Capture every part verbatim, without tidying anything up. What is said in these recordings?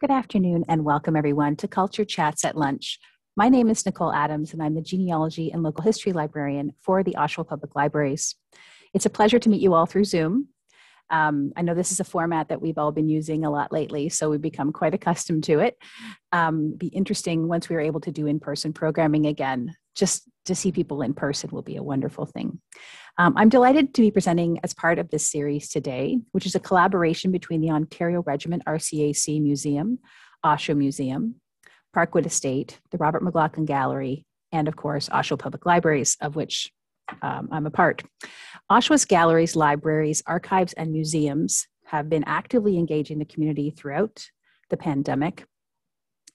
Good afternoon and welcome everyone to Culture Chats at Lunch. My name is Nicole Adams and I'm the genealogy and local history librarian for the Oshawa Public Libraries. It's a pleasure to meet you all through Zoom. Um, I know this is a format that we've all been using a lot lately, so we've become quite accustomed to it. Um, it'd be interesting once we are able to do in-person programming again. Just to see people in person will be a wonderful thing. Um, I'm delighted to be presenting as part of this series today, which is a collaboration between the Ontario Regiment R C A C Museum, Oshawa Museum, Parkwood Estate, the Robert McLaughlin Gallery, and of course, Oshawa Public Libraries, of which um, I'm a part. Oshawa's galleries, libraries, archives, and museums have been actively engaging the community throughout the pandemic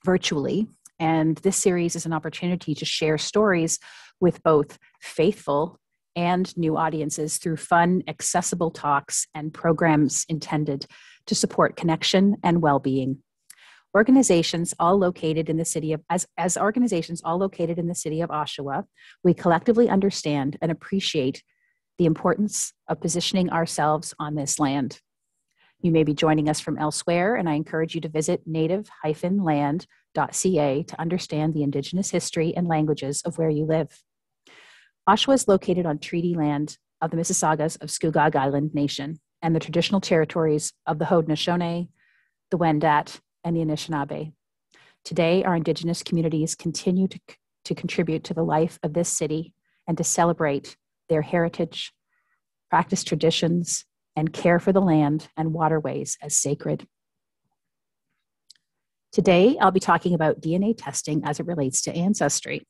virtually. And this series is an opportunity to share stories with both faithful and new audiences through fun, accessible talks and programs intended to support connection and well-being. Organizations all located in the city of, as, as organizations all located in the city of Oshawa, we collectively understand and appreciate the importance of positioning ourselves on this land. You may be joining us from elsewhere, and I encourage you to visit native dash land dot com .ca to understand the Indigenous history and languages of where you live. Oshawa is located on treaty land of the Mississaugas of Scugog Island Nation and the traditional territories of the Haudenosaunee, the Wendat, and the Anishinaabe. Today, our Indigenous communities continue to, to contribute to the life of this city and to celebrate their heritage, practice traditions, and care for the land and waterways as sacred. Today, I'll be talking about D N A testing as it relates to ancestry.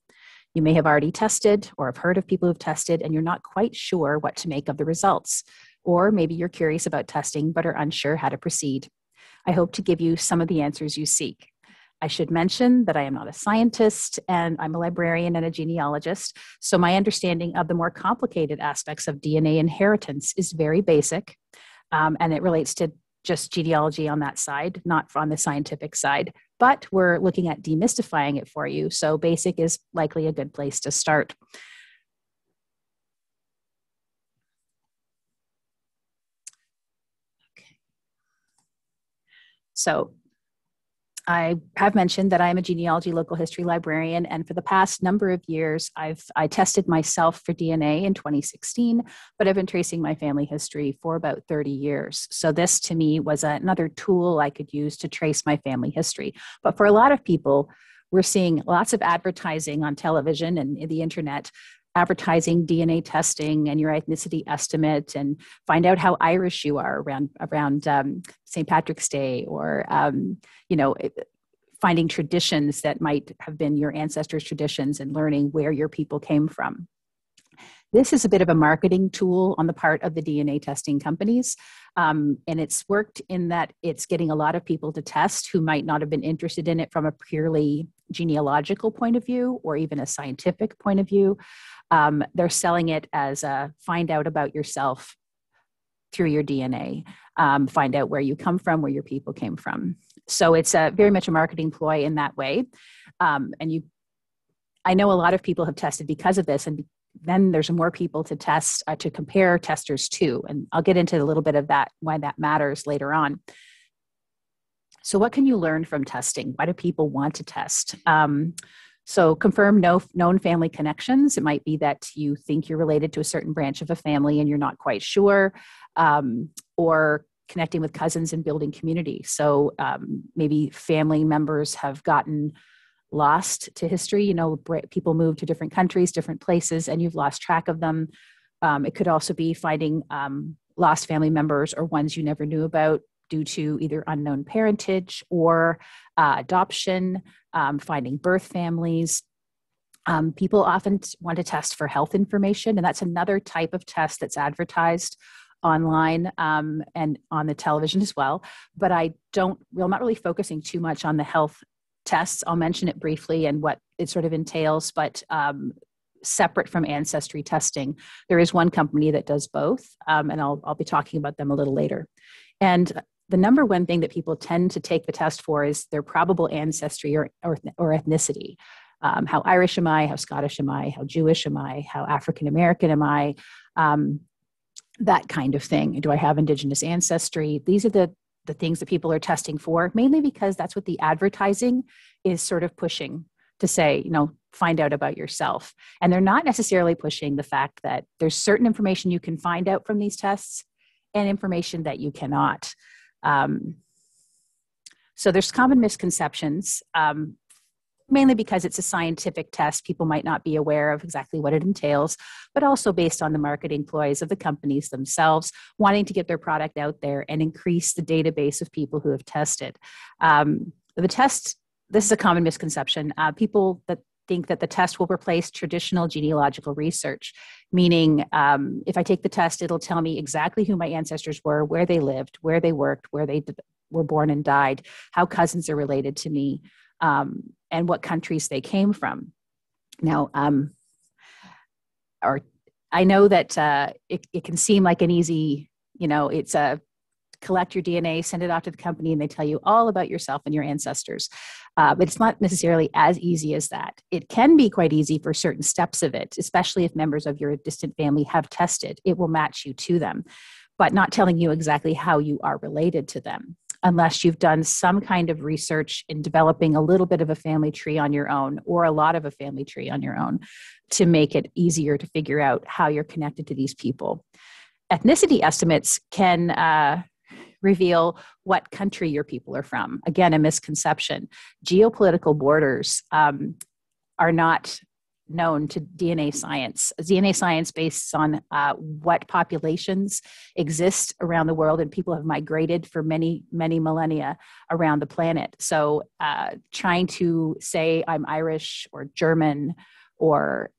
You may have already tested or have heard of people who've tested and you're not quite sure what to make of the results. Or maybe you're curious about testing but are unsure how to proceed. I hope to give you some of the answers you seek. I should mention that I am not a scientist and I'm a librarian and a genealogist, so my understanding of the more complicated aspects of D N A inheritance is very basic, um, and it relates to just genealogy on that side, not on the scientific side, but we're looking at demystifying it for you. So basic is likely a good place to start. Okay. So I have mentioned that I'm a genealogy local history librarian, and for the past number of years, I've I tested myself for D N A in twenty sixteen, but I've been tracing my family history for about thirty years. So this to me was another tool I could use to trace my family history. But for a lot of people, we're seeing lots of advertising on television and the internet, advertising D N A testing and your ethnicity estimate, and find out how Irish you are around around um, Saint Patrick's Day, or um, you know, finding traditions that might have been your ancestors' traditions and learning where your people came from. This is a bit of a marketing tool on the part of the D N A testing companies, um, and it's worked in that it's getting a lot of people to test who might not have been interested in it from a purely genealogical point of view or even a scientific point of view. Um, they're selling it as a find out about yourself through your D N A, um, find out where you come from, where your people came from. So it's a, very much a marketing ploy in that way. Um, and you, I know a lot of people have tested because of this, and then there's more people to test, uh, to compare testers to. And I'll get into a little bit of that, why that matters later on. So what can you learn from testing? Why do people want to test? Um, So confirm no known family connections. It might be that you think you're related to a certain branch of a family and you're not quite sure, um, or connecting with cousins and building community. So um, maybe family members have gotten lost to history. You know, people move to different countries, different places, and you've lost track of them. Um, it could also be finding um, lost family members or ones you never knew about, due to either unknown parentage or uh, adoption, um, finding birth families. Um, people often want to test for health information, and that's another type of test that's advertised online um, and on the television as well. But I don't, well, I'm not really focusing too much on the health tests. I'll mention it briefly and what it sort of entails, but um, separate from ancestry testing, there is one company that does both, um, and I'll, I'll be talking about them a little later. And the number one thing that people tend to take the test for is their probable ancestry or, or, or ethnicity. Um, how Irish am I? How Scottish am I? How Jewish am I? How African American am I? Um, that kind of thing. Do I have Indigenous ancestry? These are the the things that people are testing for, mainly because that's what the advertising is sort of pushing to say, you know, find out about yourself. And they're not necessarily pushing the fact that there's certain information you can find out from these tests and information that you cannot. Um, so there's common misconceptions, um, mainly because it's a scientific test. People might not be aware of exactly what it entails, but also based on the marketing ploys of the companies themselves, wanting to get their product out there and increase the database of people who have tested. Um, the test, this is a common misconception. Uh, people that think that the test will replace traditional genealogical research, meaning um, if I take the test, it'll tell me exactly who my ancestors were, where they lived, where they worked, where they were born and died, how cousins are related to me, um, and what countries they came from. Now, um, or I know that uh, it, it can seem like an easy, you know, it's a collect your D N A, send it off to the company, and they tell you all about yourself and your ancestors. Uh, but it's not necessarily as easy as that. It can be quite easy for certain steps of it, especially if members of your distant family have tested. It will match you to them, but not telling you exactly how you are related to them, unless you've done some kind of research in developing a little bit of a family tree on your own, or a lot of a family tree on your own, to make it easier to figure out how you're connected to these people. Ethnicity estimates can uh, reveal what country your people are from. Again, a misconception. Geopolitical borders um, are not known to D N A science. D N A science based on uh, what populations exist around the world, and people have migrated for many, many millennia around the planet. So uh, trying to say I'm Irish or German or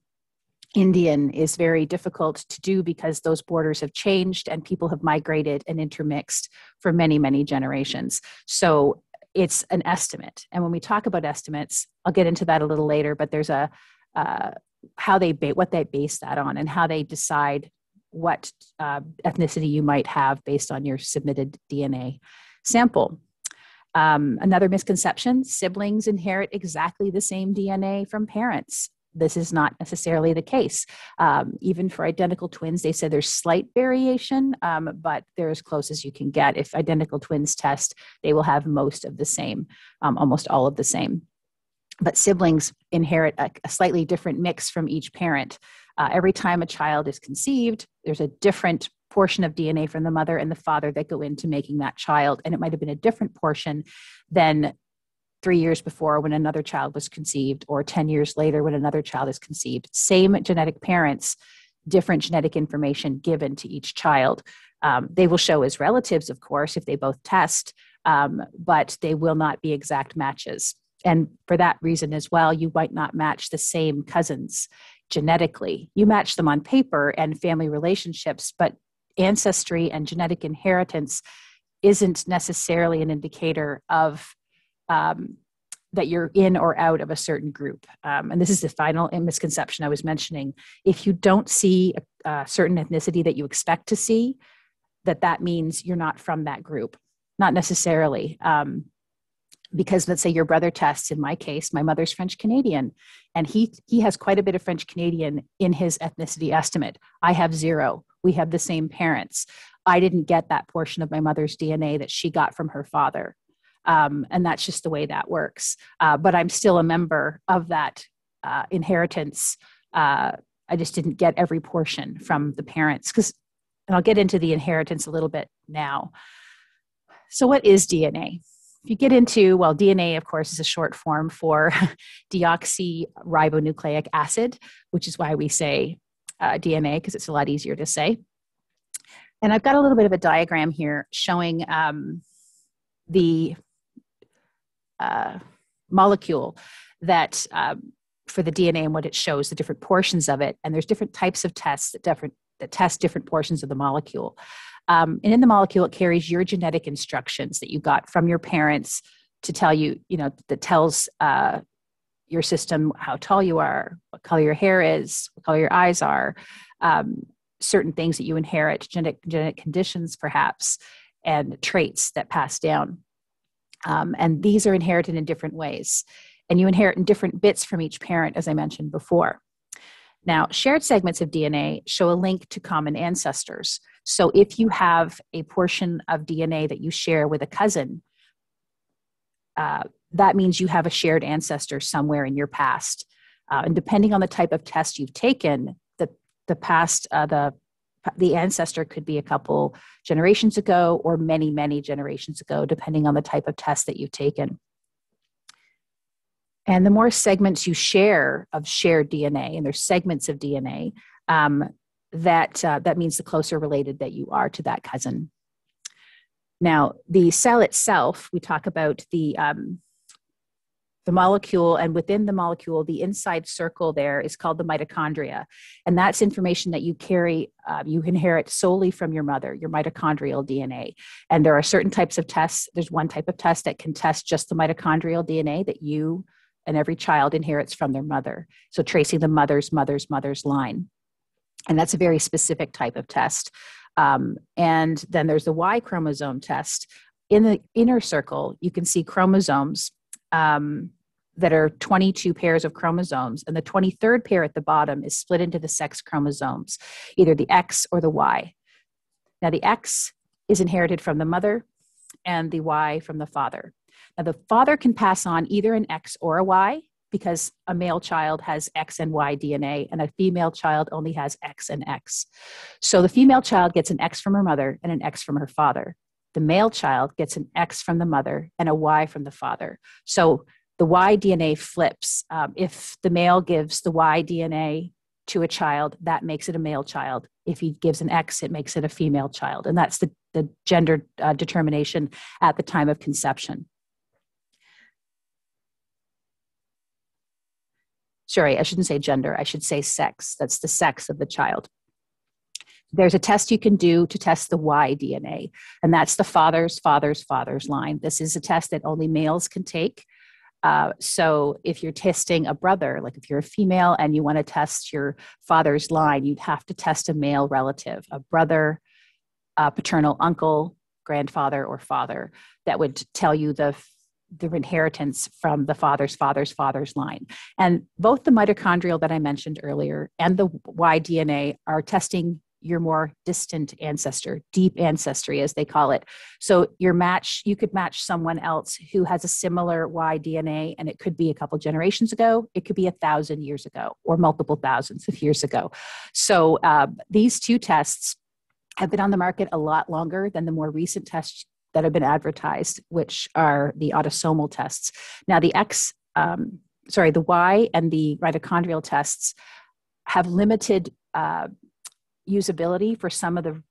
Indian is very difficult to do, because those borders have changed and people have migrated and intermixed for many, many generations. So it's an estimate. And when we talk about estimates, I'll get into that a little later, but there's a, uh, how they, ba what they base that on, and how they decide what uh, ethnicity you might have based on your submitted D N A sample. Um, another misconception, siblings inherit exactly the same D N A from parents. This is not necessarily the case. Um, even for identical twins, they said there's slight variation, um, but they're as close as you can get. If identical twins test, they will have most of the same, um, almost all of the same. But siblings inherit a, a slightly different mix from each parent. Uh, every time a child is conceived, there's a different portion of D N A from the mother and the father that go into making that child. And it might've been a different portion than three years before when another child was conceived, or ten years later when another child is conceived. Same genetic parents, different genetic information given to each child. Um, they will show as relatives, of course, if they both test, um, but they will not be exact matches. And for that reason as well, you might not match the same cousins genetically. You match them on paper and family relationships, but ancestry and genetic inheritance isn't necessarily an indicator of Um, that you're in or out of a certain group. Um, and this is the final misconception I was mentioning. If you don't see a, a certain ethnicity that you expect to see, that that means you're not from that group. Not necessarily. Um, because let's say your brother tests, in my case, my mother's French Canadian, and he, he has quite a bit of French Canadian in his ethnicity estimate. I have zero. We have the same parents. I didn't get that portion of my mother's D N A that she got from her father. Um, and that's just the way that works. Uh, but I'm still a member of that uh, inheritance. Uh, I just didn't get every portion from the parents, because, and I'll get into the inheritance a little bit now. So what is D N A? If you get into, well, D N A, of course, is a short form for deoxyribonucleic acid, which is why we say uh, D N A, because it's a lot easier to say. And I've got a little bit of a diagram here showing um, the Uh, molecule that um, for the D N A and what it shows, the different portions of it. And there's different types of tests that, different, that test different portions of the molecule. Um, and in the molecule, it carries your genetic instructions that you got from your parents to tell you, you know, that tells uh, your system how tall you are, what color your hair is, what color your eyes are, um, certain things that you inherit, genetic, genetic conditions perhaps, and traits that pass down. Um, and these are inherited in different ways, and you inherit in different bits from each parent, as I mentioned before. Now, shared segments of D N A show a link to common ancestors. So if you have a portion of D N A that you share with a cousin, uh, that means you have a shared ancestor somewhere in your past. Uh, and depending on the type of test you've taken, the, the past, uh, the, the ancestor could be a couple generations ago or many, many generations ago, depending on the type of test that you've taken. And the more segments you share of shared D N A, and there's segments of D N A, um, that, uh, that means the closer related that you are to that cousin. Now, the cell itself, we talk about the, um, the molecule, and within the molecule, the inside circle there is called the mitochondria. And that's information that you carry, uh, you inherit solely from your mother, your mitochondrial D N A. And there are certain types of tests. There's one type of test that can test just the mitochondrial D N A that you and every child inherits from their mother. So tracing the mother's mother's mother's line. And that's a very specific type of test. Um, and then there's the Y chromosome test. In the inner circle, you can see chromosomes um, that are twenty-two pairs of chromosomes. And the twenty-third pair at the bottom is split into the sex chromosomes, either the X or the Y. Now the X is inherited from the mother and the Y from the father. Now, the father can pass on either an X or a Y, because a male child has X and Y D N A, and a female child only has X and X. So the female child gets an X from her mother and an X from her father. The male child gets an X from the mother and a Y from the father. So the Y D N A flips. Um, if the male gives the Y D N A to a child, that makes it a male child. If he gives an X, it makes it a female child. And that's the, the gender uh, determination at the time of conception. Sorry, I shouldn't say gender, I should say sex. That's the sex of the child. There's a test you can do to test the Y D N A, and that's the father's, father's, father's line. This is a test that only males can take. Uh, so if you're testing a brother, like if you're a female and you want to test your father's line, you'd have to test a male relative, a brother, a paternal uncle, grandfather, or father. That would tell you the the inheritance from the father's father's father's line. And both the mitochondrial that I mentioned earlier and the Y D N A are testing your more distant ancestor, deep ancestry as they call it. So your match, you could match someone else who has a similar Y D N A, and it could be a couple generations ago, it could be a thousand years ago or multiple thousands of years ago. So uh, these two tests have been on the market a lot longer than the more recent tests that have been advertised, which are the autosomal tests. Now the X, um, sorry, the Y and the mitochondrial tests have limited uh, usability for some of the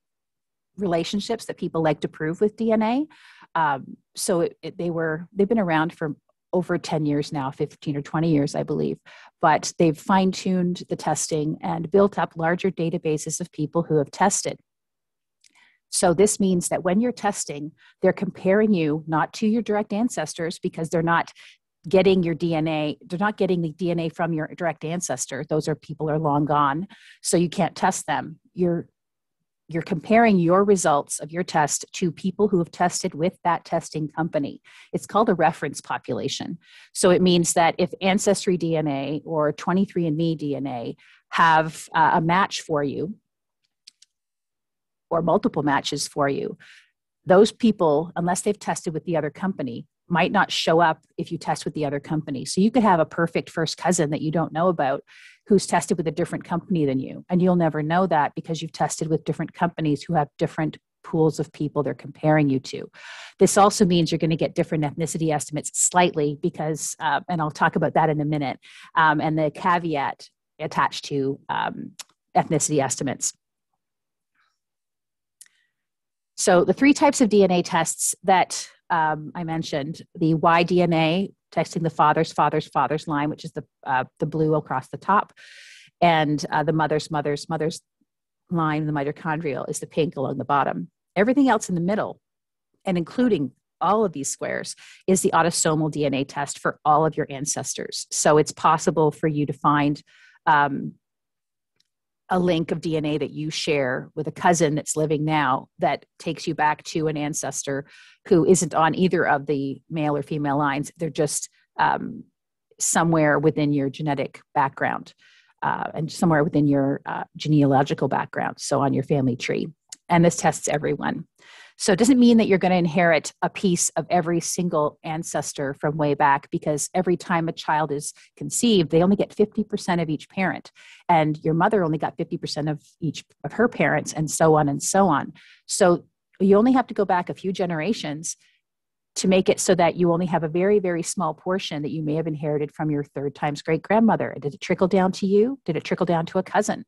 relationships that people like to prove with D N A. Um, so it, it, they were, they've been around for over ten years now, fifteen or twenty years, I believe, but they've fine-tuned the testing and built up larger databases of people who have tested. So this means that when you're testing, they're comparing you not to your direct ancestors, because they're not getting your D N A, they're not getting the D N A from your direct ancestor. Those are people are long gone, so you can't test them. You're, you're comparing your results of your test to people who have tested with that testing company. It's called a reference population. So it means that if Ancestry D N A or twenty-three and me D N A have uh, a match for you, or multiple matches for you, those people, unless they've tested with the other company, might not show up if you test with the other company. So you could have a perfect first cousin that you don't know about who's tested with a different company than you, and you'll never know that because you've tested with different companies who have different pools of people they're comparing you to. This also means you're going to get different ethnicity estimates slightly because, uh, and I'll talk about that in a minute, um, and the caveat attached to um, ethnicity estimates. So the three types of D N A tests that um, I mentioned, the Y D N A, testing the father's father's father's line, which is the, uh, the blue across the top, and uh, the mother's mother's mother's line, the mitochondrial, is the pink along the bottom. Everything else in the middle, and including all of these squares, is the autosomal D N A test for all of your ancestors. So it's possible for you to find um, a link of D N A that you share with a cousin that's living now that takes you back to an ancestor who isn't on either of the male or female lines. They're just um, somewhere within your genetic background. uh, and somewhere within your uh, genealogical background, so on your family tree. And this tests everyone. So it doesn't mean that you're going to inherit a piece of every single ancestor from way back, because every time a child is conceived, they only get fifty percent of each parent. And your mother only got fifty percent of each of her parents, and so on and so on. So you only have to go back a few generations to make it so that you only have a very, very small portion that you may have inherited from your third times great-grandmother. Did it trickle down to you? Did it trickle down to a cousin?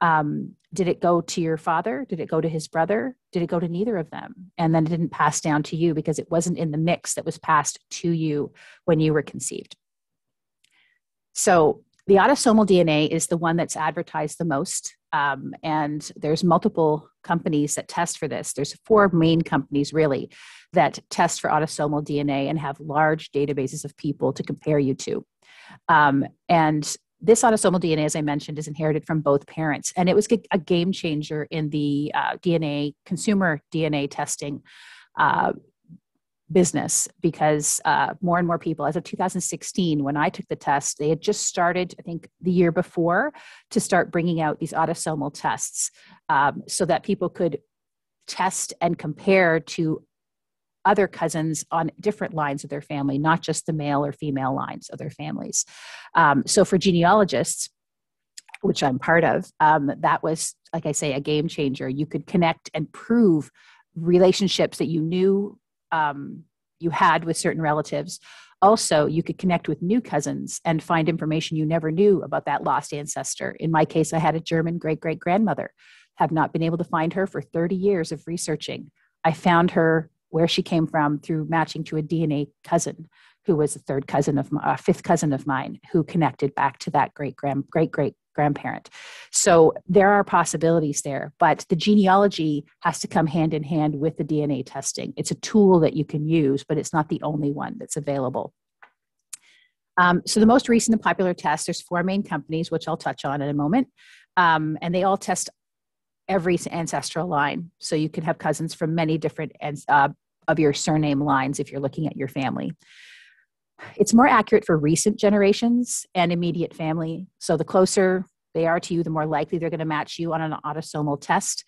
Um, did it go to your father? Did it go to his brother? Did it go to neither of them? And then it didn't pass down to you because it wasn't in the mix that was passed to you when you were conceived. So the autosomal D N A is the one that's advertised the most. Um, and there's multiple companies that test for this. There's four main companies really that test for autosomal D N A and have large databases of people to compare you to. Um, and This autosomal D N A, as I mentioned, is inherited from both parents, and it was a game changer in the uh, D N A, consumer D N A testing uh, business, because uh, more and more people, as of two thousand sixteen, when I took the test, they had just started, I think the year before, to start bringing out these autosomal tests um, so that people could test and compare to other cousins on different lines of their family, not just the male or female lines of their families. Um, so for genealogists, which I'm part of, um, that was, like I say, a game changer. You could connect and prove relationships that you knew um, you had with certain relatives. Also, you could connect with new cousins and find information you never knew about that lost ancestor. In my case, I had a German great-great-grandmother. Have not been able to find her for thirty years of researching. I found her where she came from through matching to a D N A cousin who was a third cousin of my, uh, fifth cousin of mine, who connected back to that great grand, great, great grandparent. So there are possibilities there, but the genealogy has to come hand in hand with the D N A testing. It's a tool that you can use, but it's not the only one that's available. Um, so the most recent and popular test, there's four main companies, which I'll touch on in a moment. Um, and they all test every ancestral line. So you can have cousins from many different uh, of your surname lines if you're looking at your family. It's more accurate for recent generations and immediate family. So the closer they are to you, the more likely they're going to match you on an autosomal test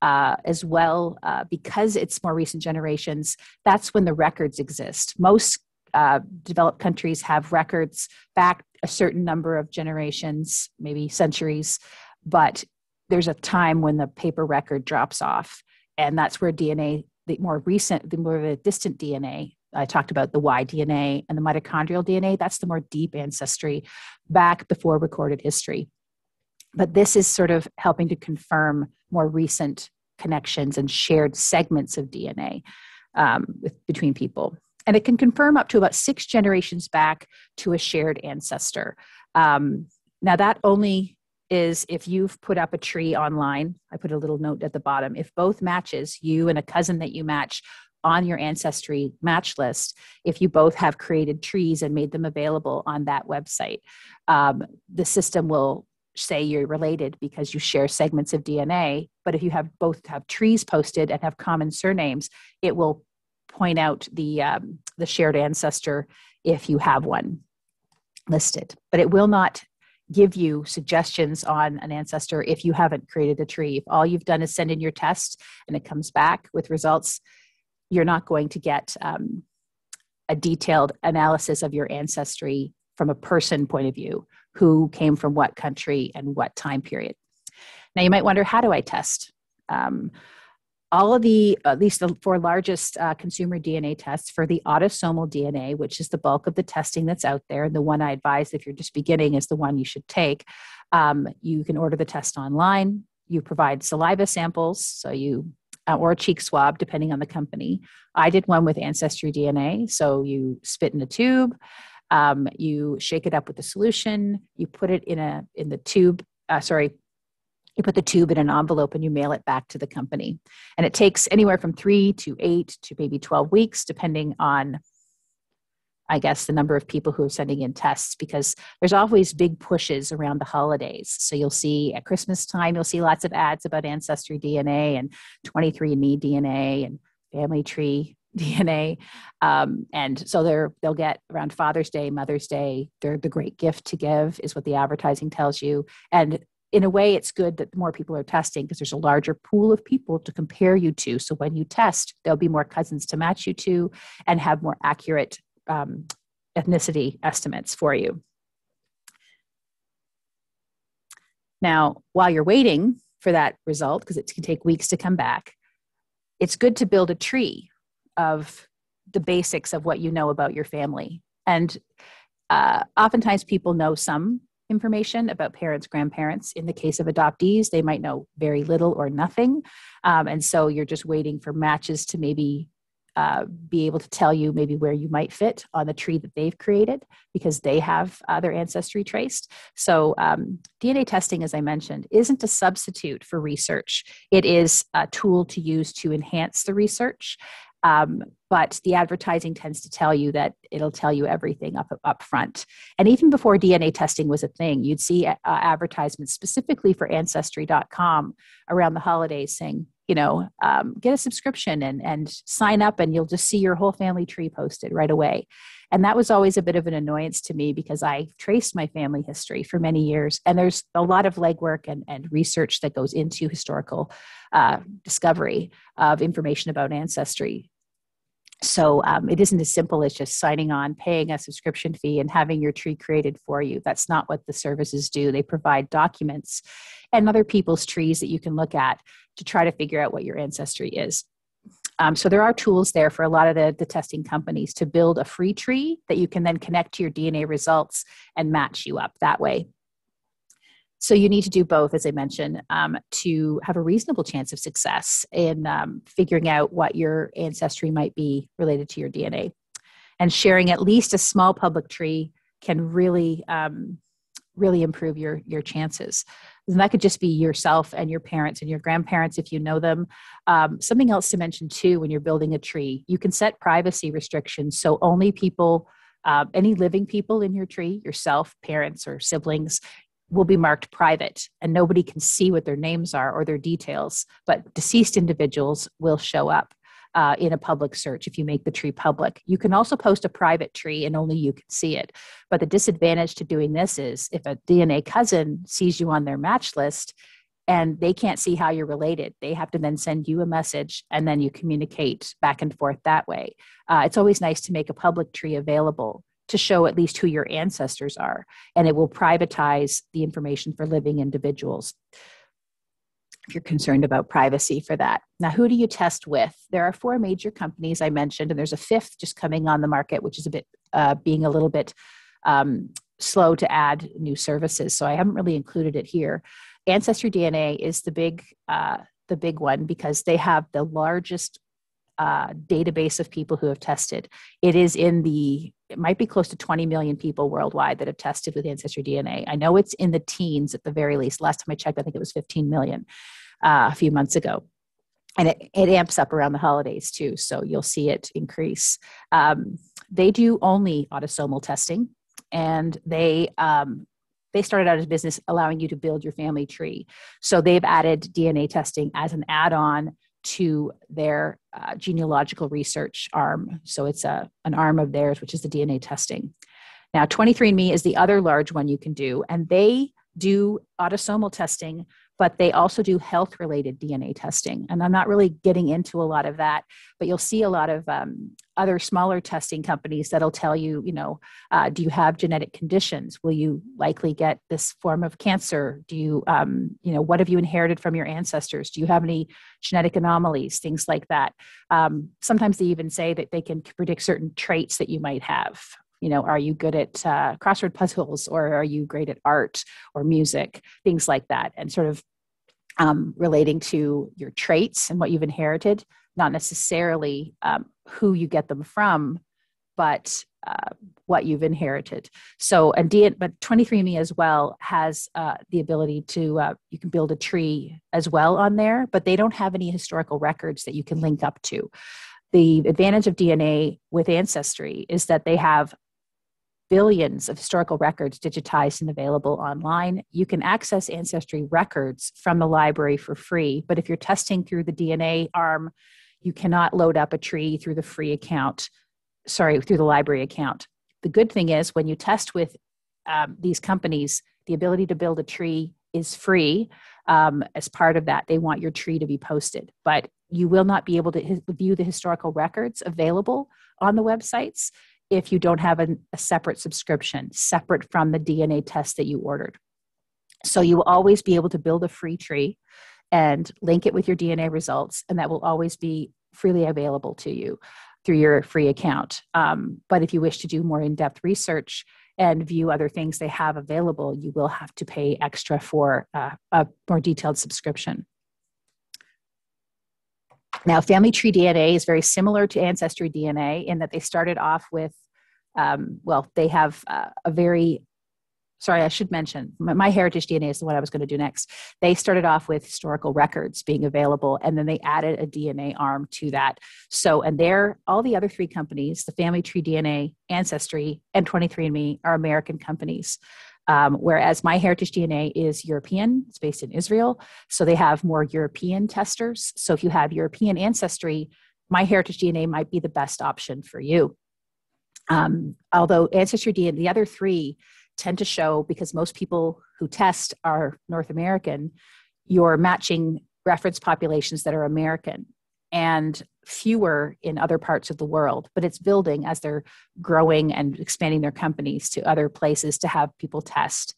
uh, as well. Uh, because it's more recent generations, that's when the records exist. Most uh, developed countries have records back a certain number of generations, maybe centuries, but there's a time when the paper record drops off, and that's where D N A, the more recent, the more the distant D N A, I talked about the Y D N A and the mitochondrial D N A, that's the more deep ancestry back before recorded history. But this is sort of helping to confirm more recent connections and shared segments of D N A um, with, between people. And it can confirm up to about six generations back to a shared ancestor. Um, now that only is if you've put up a tree online. I put a little note at the bottom. If both matches, you and a cousin that you match on your ancestry match list, if you both have created trees and made them available on that website, um, the system will say you're related because you share segments of D N A. But if you have both have trees posted and have common surnames, it will point out the, um, the shared ancestor if you have one listed. But it will not give you suggestions on an ancestor if you haven't created a tree. If all you've done is send in your test and it comes back with results, you're not going to get um, a detailed analysis of your ancestry from a person point of view, who came from what country and what time period. Now you might wonder, how do I test? Um, All of the, at least the four largest uh, consumer D N A tests for the autosomal D N A, which is the bulk of the testing that's out there, and the one I advise if you're just beginning is the one you should take. Um, you can order the test online. You provide saliva samples, so you uh, or a cheek swab, depending on the company. I did one with Ancestry D N A, so you spit in a tube, um, you shake it up with the solution, you put it in a in the tube. Uh, sorry. You put the tube in an envelope and you mail it back to the company. And it takes anywhere from three to eight to maybe twelve weeks, depending on, I guess, the number of people who are sending in tests, because there's always big pushes around the holidays. So you'll see at Christmas time, you'll see lots of ads about Ancestry D N A and twenty-three and me D N A and Family Tree D N A. Um, and so they're, they'll get around Father's Day, Mother's Day, they're the great gift to give is what the advertising tells you. And in a way, it's good that more people are testing because there's a larger pool of people to compare you to. So when you test, there'll be more cousins to match you to and have more accurate um, ethnicity estimates for you. Now, while you're waiting for that result, because it can take weeks to come back, it's good to build a tree of the basics of what you know about your family. And uh, oftentimes people know some information about parents, grandparents. In the case of adoptees, they might know very little or nothing. Um, and so you're just waiting for matches to maybe uh, be able to tell you maybe where you might fit on the tree that they've created because they have uh, their ancestry traced. So um, D N A testing, as I mentioned, isn't a substitute for research. It is a tool to use to enhance the research. Um, but the advertising tends to tell you that it'll tell you everything up, up front. And even before D N A testing was a thing, you'd see uh, advertisements specifically for Ancestry dot com around the holidays saying, you know, um, get a subscription and, and sign up and you'll just see your whole family tree posted right away. And that was always a bit of an annoyance to me because I traced my family history for many years. And there's a lot of legwork and, and research that goes into historical uh, discovery of information about ancestry. So um, it isn't as simple as just signing on, paying a subscription fee, and having your tree created for you. That's not what the services do. They provide documents and other people's trees that you can look at to try to figure out what your ancestry is. Um, so there are tools there for a lot of the, the testing companies to build a free tree that you can then connect to your D N A results and match you up that way. So you need to do both, as I mentioned, um, to have a reasonable chance of success in um, figuring out what your ancestry might be related to your D N A. And sharing at least a small public tree can really, um, really improve your, your chances. And that could just be yourself and your parents and your grandparents if you know them. Um, something else to mention too, when you're building a tree, you can set privacy restrictions so only people, uh, any living people in your tree, yourself, parents or siblings, will be marked private and nobody can see what their names are or their details, but deceased individuals will show up uh, in a public search if you make the tree public. You can also post a private tree and only you can see it. But the disadvantage to doing this is if a D N A cousin sees you on their match list and they can't see how you're related, they have to then send you a message and then you communicate back and forth that way. Uh, it's always nice to make a public tree available to show at least who your ancestors are, and it will privatize the information for living individuals if you're concerned about privacy for that. Now, who do you test with? There are four major companies I mentioned, and there's a fifth just coming on the market, which is a bit uh, being a little bit um, slow to add new services, so I haven't really included it here. Ancestry D N A is the big, uh, the big one because they have the largest uh, database of people who have tested. It is in the It might be close to twenty million people worldwide that have tested with Ancestry D N A. I know it's in the teens at the very least. Last time I checked, I think it was fifteen million uh, a few months ago. And it, it amps up around the holidays too, so you'll see it increase. Um, they do only autosomal testing, and they um, they started out as a business allowing you to build your family tree. So they've added D N A testing as an add-on to their uh, genealogical research arm. So it's a, an arm of theirs, which is the D N A testing. Now, twenty-three and me is the other large one you can do, and they do autosomal testing, but they also do health-related D N A testing. And I'm not really getting into a lot of that, but you'll see a lot of um, other smaller testing companies that'll tell you, you know, uh, do you have genetic conditions? Will you likely get this form of cancer? Do you, um, you know, what have you inherited from your ancestors? Do you have any genetic anomalies? Things like that. Um, sometimes they even say that they can predict certain traits that you might have. You know, are you good at uh, crossword puzzles, or are you great at art or music, things like that, and sort of um, relating to your traits and what you've inherited, not necessarily um, who you get them from, but uh, what you've inherited. So, and D N A, but twenty-three and me as well has uh, the ability to, uh, you can build a tree as well on there, but they don't have any historical records that you can link up to. The advantage of D N A with Ancestry is that they have billions of historical records digitized and available online. You can access Ancestry records from the library for free, but if you're testing through the D N A arm, You cannot load up a tree through the free account, sorry, through the library account. The good thing is when you test with um, these companies, the ability to build a tree is free. Um, as part of that, they want your tree to be posted, but you will not be able to view the historical records available on the websites if you don't have an, a separate subscription, separate from the D N A test that you ordered. So you will always be able to build a free tree and link it with your D N A results, and that will always be freely available to you through your free account. Um, but if you wish to do more in-depth research and view other things they have available, you will have to pay extra for uh, a more detailed subscription. Now, Family Tree D N A is very similar to Ancestry D N A in that they started off with, um, well, they have uh, a very, sorry, I should mention, my, my Heritage D N A is the one I was going to do next. They started off with historical records being available, and then they added a D N A arm to that. So, and there, all the other three companies, the Family Tree D N A, Ancestry, and twenty-three and me are American companies. Um, whereas MyHeritage D N A is European, it's based in Israel, so they have more European testers. So if you have European ancestry, MyHeritage D N A might be the best option for you. Um, although Ancestry D N A, the other three tend to show, because most people who test are North American, you're matching reference populations that are American and fewer in other parts of the world, but it's building as they're growing and expanding their companies to other places to have people test.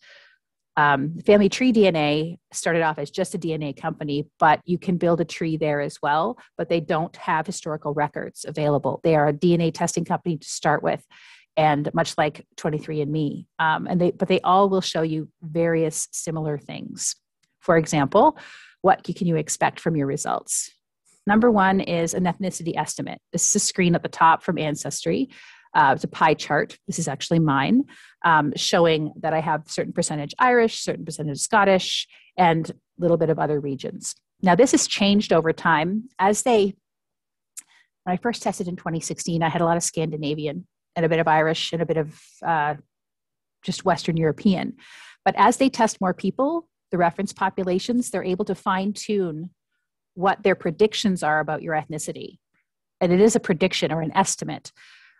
Um, Family Tree D N A started off as just a D N A company, but you can build a tree there as well, but they don't have historical records available. They are a D N A testing company to start with, and much like twenty-three and me, um, and they, but they all will show you various similar things. For example, what can you expect from your results? Number one is an ethnicity estimate. This is a screen at the top from Ancestry. Uh, it's a pie chart. This is actually mine, um, showing that I have certain percentage Irish, certain percentage Scottish, and a little bit of other regions. Now, this has changed over time. As they, when I first tested in twenty sixteen, I had a lot of Scandinavian and a bit of Irish and a bit of uh, just Western European. But as they test more people, the reference populations, they're able to fine-tune what their predictions are about your ethnicity. And it is a prediction or an estimate.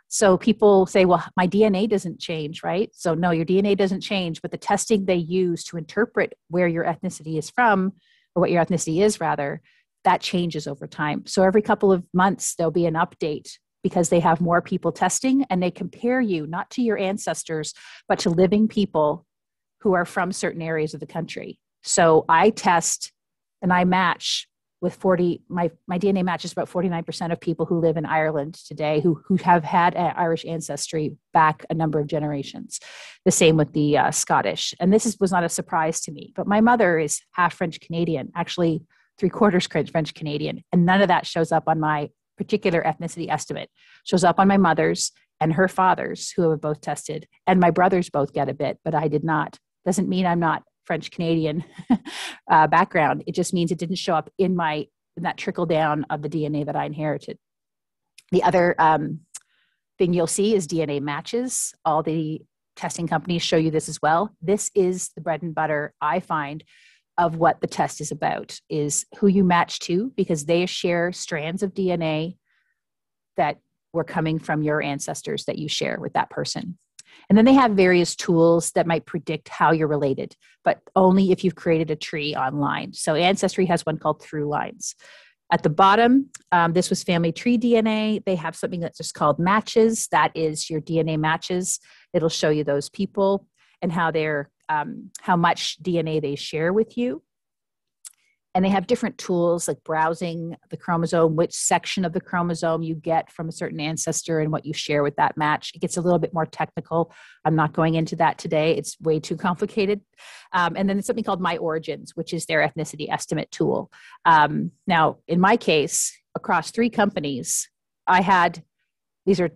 So people say, well, my D N A doesn't change, right? So no, your D N A doesn't change, but the testing they use to interpret where your ethnicity is from, or what your ethnicity is rather, that changes over time. So every couple of months, there'll be an update because they have more people testing, and they compare you not to your ancestors, but to living people who are from certain areas of the country. So I test and I match with forty, my, my D N A matches about forty-nine percent of people who live in Ireland today who, who have had Irish ancestry back a number of generations. The same with the uh, Scottish. And this is, was not a surprise to me, but my mother is half French Canadian, actually three quarters French Canadian. And none of that shows up on my particular ethnicity estimate. Shows up on my mother's and her father's, who have both tested, and my brothers both get a bit, but I did not. Doesn't mean I'm not French Canadian uh, background. It just means it didn't show up in my, in that trickle down of the D N A that I inherited. The other um, thing you'll see is D N A matches. All the testing companies show you this as well. This is the bread and butter, I find, of what the test is about, is who you match to, because they share strands of D N A that were coming from your ancestors that you share with that person. And then they have various tools that might predict how you're related, but only if you've created a tree online. So Ancestry has one called Throughlines. At the bottom, um, this was Family Tree D N A. They have something that's just called matches. That is your D N A matches. It'll show you those people and how they're, um, how much D N A they share with you. And they have different tools like browsing the chromosome, which section of the chromosome you get from a certain ancestor and what you share with that match. It gets a little bit more technical. I'm not going into that today. It's way too complicated. Um, and then there's something called MyOrigins, which is their ethnicity estimate tool. Um, now, in my case, across three companies, I had, these are,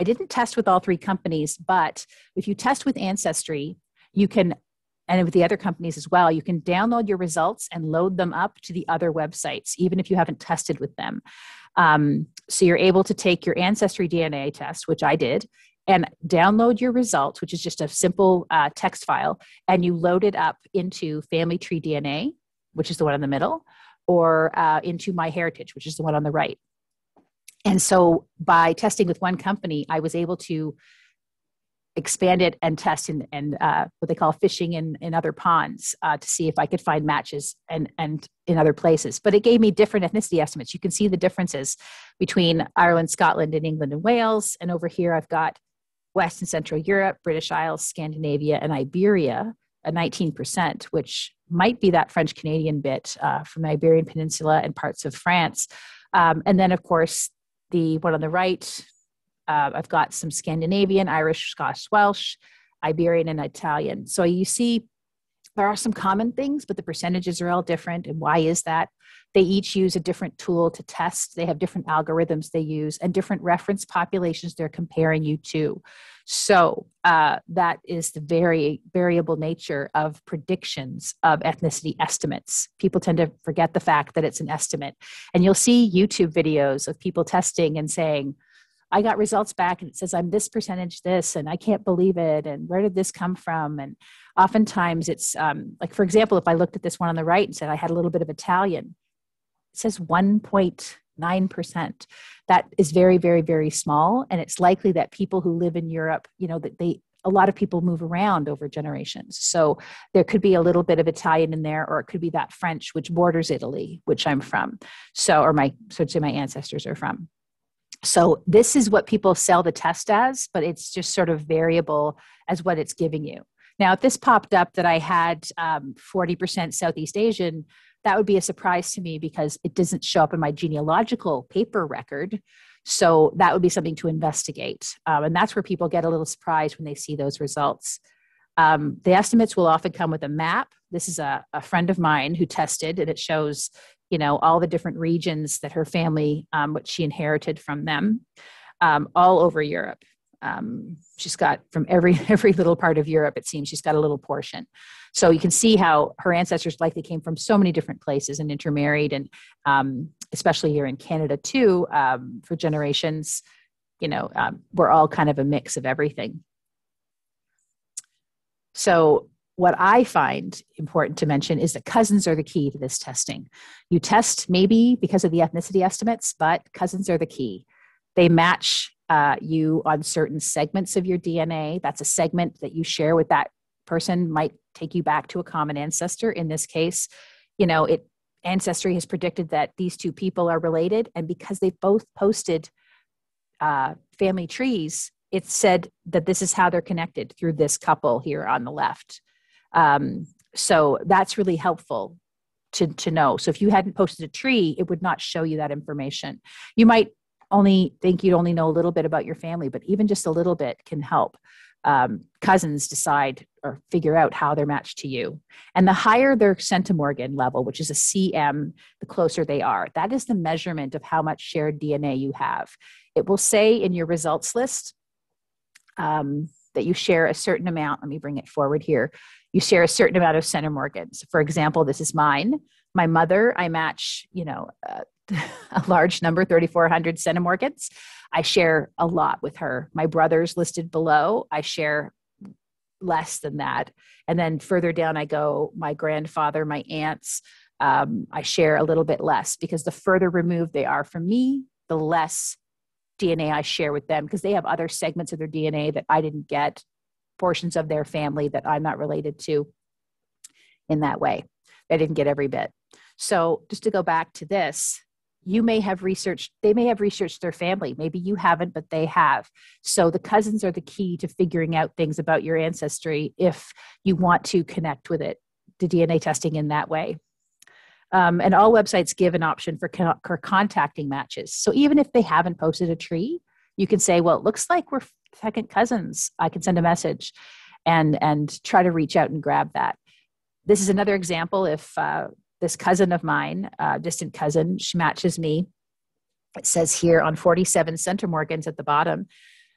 I didn't test with all three companies, but if you test with Ancestry, you can, and with the other companies as well, you can download your results and load them up to the other websites, even if you haven't tested with them. Um, so you're able to take your Ancestry D N A test, which I did, and download your results, which is just a simple uh, text file, and you load it up into Family Tree D N A, which is the one in the middle, or uh, into MyHeritage, which is the one on the right. And so by testing with one company, I was able to expand it and test in, and uh, what they call fishing in, in other ponds uh, to see if I could find matches and, and in other places. But it gave me different ethnicity estimates. You can see the differences between Ireland, Scotland, and England and Wales. And over here, I've got West and Central Europe, British Isles, Scandinavia, and Iberia at nineteen percent, which might be that French-Canadian bit uh, from the Iberian Peninsula and parts of France. Um, and then, of course, the one on the right, Uh, I've got some Scandinavian, Irish, Scots, Welsh, Iberian, and Italian. So you see there are some common things, but the percentages are all different. And why is that? They each use a different tool to test. They have different algorithms they use and different reference populations they're comparing you to. So uh, that is the very variable nature of predictions of ethnicity estimates. People tend to forget the fact that it's an estimate. And you'll see YouTube videos of people testing and saying, I got results back and it says I'm this percentage this and I can't believe it and where did this come from? And oftentimes it's um, like, for example, if I looked at this one on the right and said I had a little bit of Italian, it says one point nine percent. That is very, very, very small. And it's likely that people who live in Europe, you know, that they, a lot of people move around over generations. So there could be a little bit of Italian in there, or it could be that French, which borders Italy, which I'm from. So, or my, so to say my ancestors are from. So this is what people sell the test as, but it's just sort of variable as what it's giving you. Now, if this popped up that I had um, forty percent Southeast Asian, that would be a surprise to me because it doesn't show up in my genealogical paper record. So that would be something to investigate. Um, and that's where people get a little surprised when they see those results. Um, the estimates will often come with a map. This is a, a friend of mine who tested, and it shows, you know, all the different regions that her family, um, what she inherited from them, um, all over Europe. Um, she's got from every, every little part of Europe, it seems she's got a little portion. So you can see how her ancestors likely came from so many different places and intermarried. And um, especially here in Canada too, um, for generations, you know, um, we're all kind of a mix of everything. So what I find important to mention is that cousins are the key to this testing. You test maybe because of the ethnicity estimates, but cousins are the key. They match uh, you on certain segments of your D N A. That's a segment that you share with that person might take you back to a common ancestor. In this case, you know, it, Ancestry has predicted that these two people are related, and because they've both posted uh, family trees, it said that this is how they're connected through this couple here on the left. Um, so that's really helpful to, to know. So if you hadn't posted a tree, it would not show you that information. You might only think you'd only know a little bit about your family, but even just a little bit can help um, cousins decide or figure out how they're matched to you. And the higher their centimorgan level, which is a C M, the closer they are. That is the measurement of how much shared D N A you have. It will say in your results list um, that you share a certain amount. Let me bring it forward here. You share a certain amount of centimorgans. For example, this is mine. My mother, I match, you know, uh, a large number, thirty-four hundred centimorgans. I share a lot with her. My brothers listed below, I share less than that. And then further down I go, my grandfather, my aunts, um, I share a little bit less because the further removed they are from me, the less D N A I share with them because they have other segments of their D N A that I didn't get, portions of their family that I'm not related to in that way. They didn't get every bit. So just to go back to this, you may have researched, they may have researched their family. Maybe you haven't, but they have. So the cousins are the key to figuring out things about your ancestry if you want to connect with it, the D N A testing in that way. Um, and all websites give an option for, con for contacting matches. So even if they haven't posted a tree, you can say, well, it looks like we're second cousins. I can send a message and, and try to reach out and grab that. This is another example. If uh, this cousin of mine, uh, distant cousin, she matches me. It says here on forty-seven centimorgans at the bottom,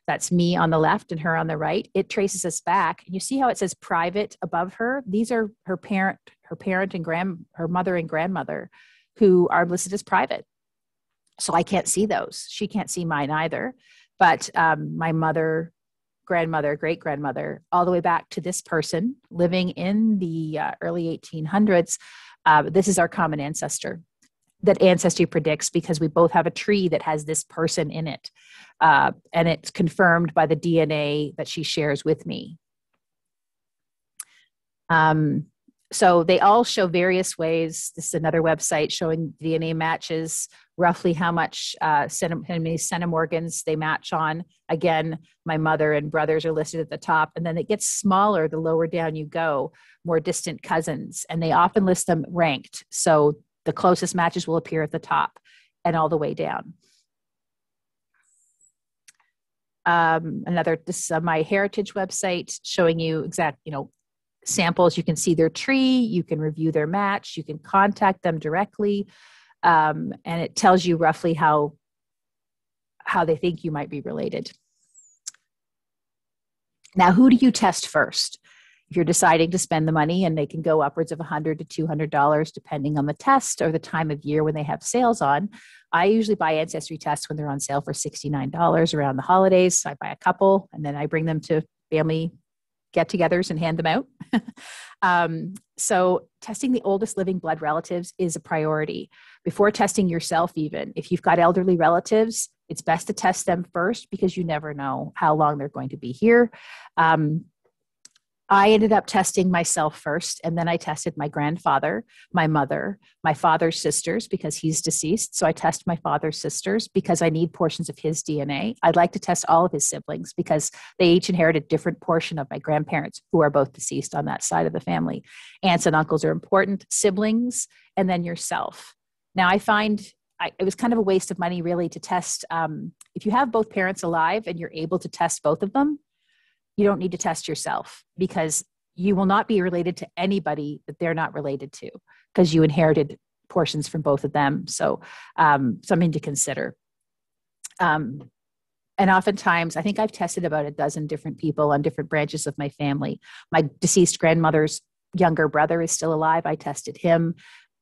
that's me on the left and her on the right. It traces us back. You see how it says private above her? These are her parent, her parent and grand, her mother and grandmother who are listed as private. So I can't see those. She can't see mine either. But um, my mother, grandmother, great-grandmother, all the way back to this person living in the uh, early eighteen hundreds, uh, this is our common ancestor. that Ancestry predicts, because we both have a tree that has this person in it. Uh, and it's confirmed by the D N A that she shares with me. Um, so they all show various ways. This is another website showing D N A matches, roughly how much uh, centim- how many centimorgans they match on. Again, my mother and brothers are listed at the top, and then it gets smaller the lower down you go, more distant cousins, and they often list them ranked. So the closest matches will appear at the top and all the way down. Um, another, this is uh, MyHeritage website showing you exact, you know, samples. You can see their tree, you can review their match, you can contact them directly, um, and it tells you roughly how, how they think you might be related. Now, who do you test first? If you're deciding to spend the money, and they can go upwards of one hundred to two hundred dollars depending on the test or the time of year when they have sales on. I usually buy Ancestry tests when they're on sale for sixty-nine dollars around the holidays. So I buy a couple, and then I bring them to family get-togethers and hand them out. um, so testing the oldest living blood relatives is a priority. Before testing yourself even, if you've got elderly relatives, it's best to test them first, because you never know how long they're going to be here. Um, I ended up testing myself first, and then I tested my grandfather, my mother, my father's sisters, because he's deceased. So I test my father's sisters because I need portions of his D N A. I'd like to test all of his siblings because they each inherit a different portion of my grandparents, who are both deceased on that side of the family. Aunts and uncles are important, siblings, and then yourself. Now, I find I, it was kind of a waste of money, really, to test. Um, if you have both parents alive and you're able to test both of them, you don't need to test yourself, because you will not be related to anybody that they're not related to, because you inherited portions from both of them. So um, something to consider. Um, and oftentimes, I think I've tested about a dozen different people on different branches of my family. My deceased grandmother's younger brother is still alive. I tested him,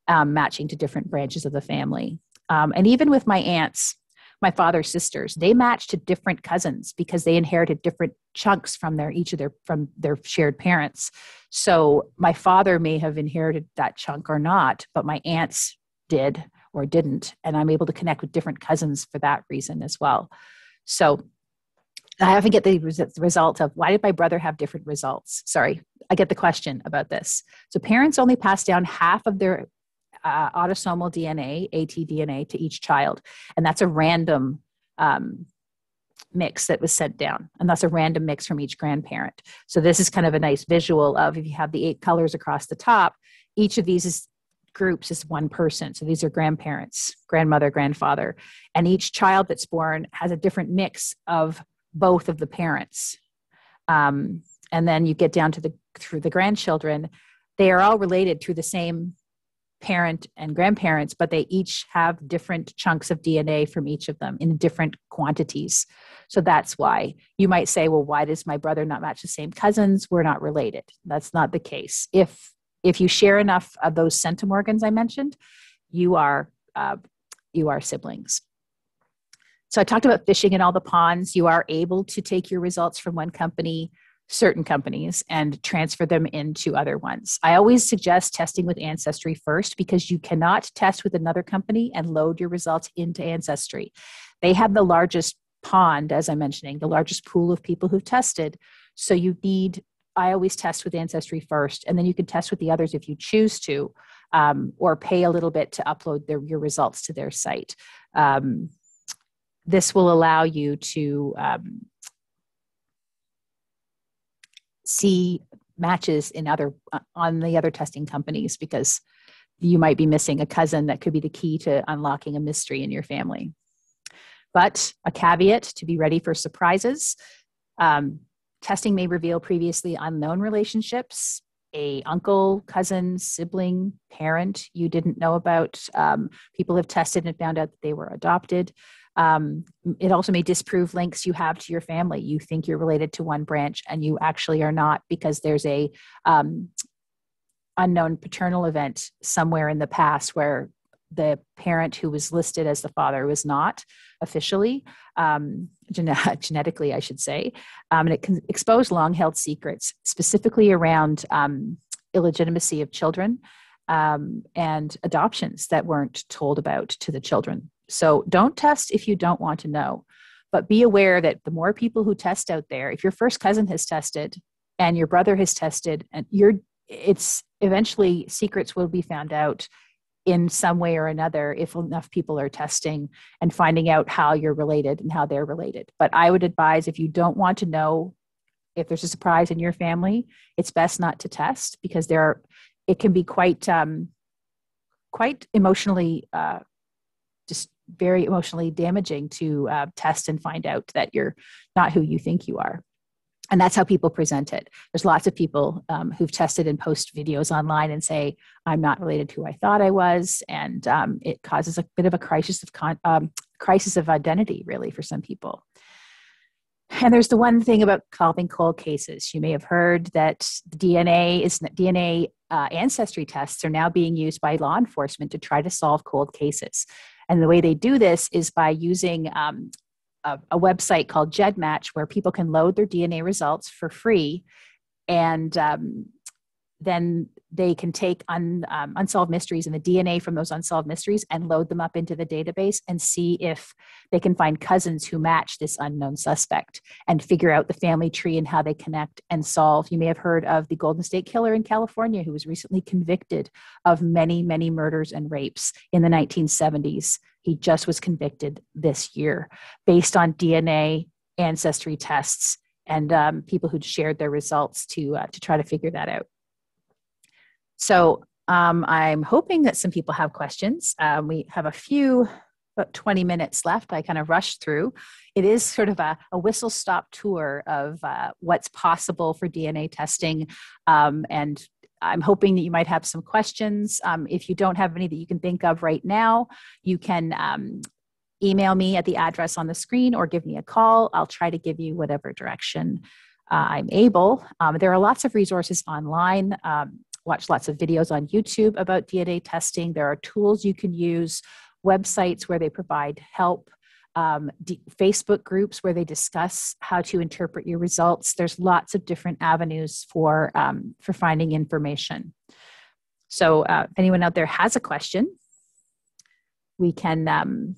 um, matching to different branches of the family. Um, and even with my aunts, my father's sisters, they matched to different cousins because they inherited different chunks from their each of their from their shared parents. So my father may have inherited that chunk or not, but my aunts did or didn't, and I'm able to connect with different cousins for that reason as well. So I often get the res- result of, why did my brother have different results? Sorry, I get the question about this. So parents only pass down half of their Uh, autosomal D N A, A T D N A, to each child. And that's a random um, mix that was sent down. And that's a random mix from each grandparent. So this is kind of a nice visual of, if you have the eight colors across the top, each of these is, groups is one person. So these are grandparents, grandmother, grandfather. And each child that's born has a different mix of both of the parents. Um, and then you get down to the, through the grandchildren. They are all related through the same parent and grandparents, but they each have different chunks of D N A from each of them in different quantities. So that's why you might say, well, why does my brother not match the same cousins? We're not related. That's not the case. If if you share enough of those centimorgans I mentioned, you are uh, you are siblings. So I talked about fishing in all the ponds. You are able to take your results from one company, certain companies, and transfer them into other ones. I always suggest testing with Ancestry first, because you cannot test with another company and load your results into Ancestry. They have the largest pond, as I'm mentioning, the largest pool of people who've tested. So you need, I always test with Ancestry first, and then you can test with the others if you choose to, um, or pay a little bit to upload their, your results to their site. Um, this will allow you to um, see matches in other uh, on the other testing companies, because you might be missing a cousin that could be the key to unlocking a mystery in your family. But a caveat to be ready for surprises. Um, testing may reveal previously unknown relationships, a uncle, cousin, sibling, parent you didn't know about. Um, people have tested and found out that they were adopted. Um, it also may disprove links you have to your family. You think you're related to one branch and you actually are not, because there's a um, unknown paternal event somewhere in the past where the parent who was listed as the father was not officially, um, gen- genetically, I should say. Um, and it can expose long-held secrets, specifically around um, illegitimacy of children, um, and adoptions that weren't told about to the children. So don't test if you don't want to know, but be aware that the more people who test out there, if your first cousin has tested and your brother has tested, and you're, it's eventually secrets will be found out in some way or another if enough people are testing and finding out how you're related and how they're related. But I would advise, if you don't want to know, if there's a surprise in your family, it's best not to test, because there are, it can be quite, um, quite emotionally, uh, just very emotionally damaging to uh, test and find out that you're not who you think you are. And that's how people present it. There's lots of people um, who've tested and post videos online and say, I'm not related to who I thought I was. And um, it causes a bit of a crisis of, con um, crisis of identity, really, for some people. And there's the one thing about solving cold cases. You may have heard that D N A is D N A uh, ancestry tests are now being used by law enforcement to try to solve cold cases. And the way they do this is by using um, a, a website called GEDmatch, where people can load their D N A results for free, and um, then they can take un, um, unsolved mysteries and the D N A from those unsolved mysteries and load them up into the database and see if they can find cousins who match this unknown suspect and figure out the family tree and how they connect and solve. You may have heard of the Golden State Killer in California, who was recently convicted of many, many murders and rapes in the nineteen seventies. He just was convicted this year based on D N A ancestry tests and um, people who'd shared their results to, uh, to try to figure that out. So um, I'm hoping that some people have questions. Um, we have a few, about twenty minutes left. I kind of rushed through. It is sort of a, a whistle-stop tour of uh, what's possible for D N A testing. Um, and I'm hoping that you might have some questions. Um, if you don't have any that you can think of right now, you can um, email me at the address on the screen or give me a call. I'll try to give you whatever direction uh, I'm able. Um, there are lots of resources online. Um, Watch lots of videos on YouTube about D N A testing. There are tools you can use, websites where they provide help, um, Facebook groups where they discuss how to interpret your results. There's lots of different avenues for, um, for finding information. So uh, if anyone out there has a question, we can um,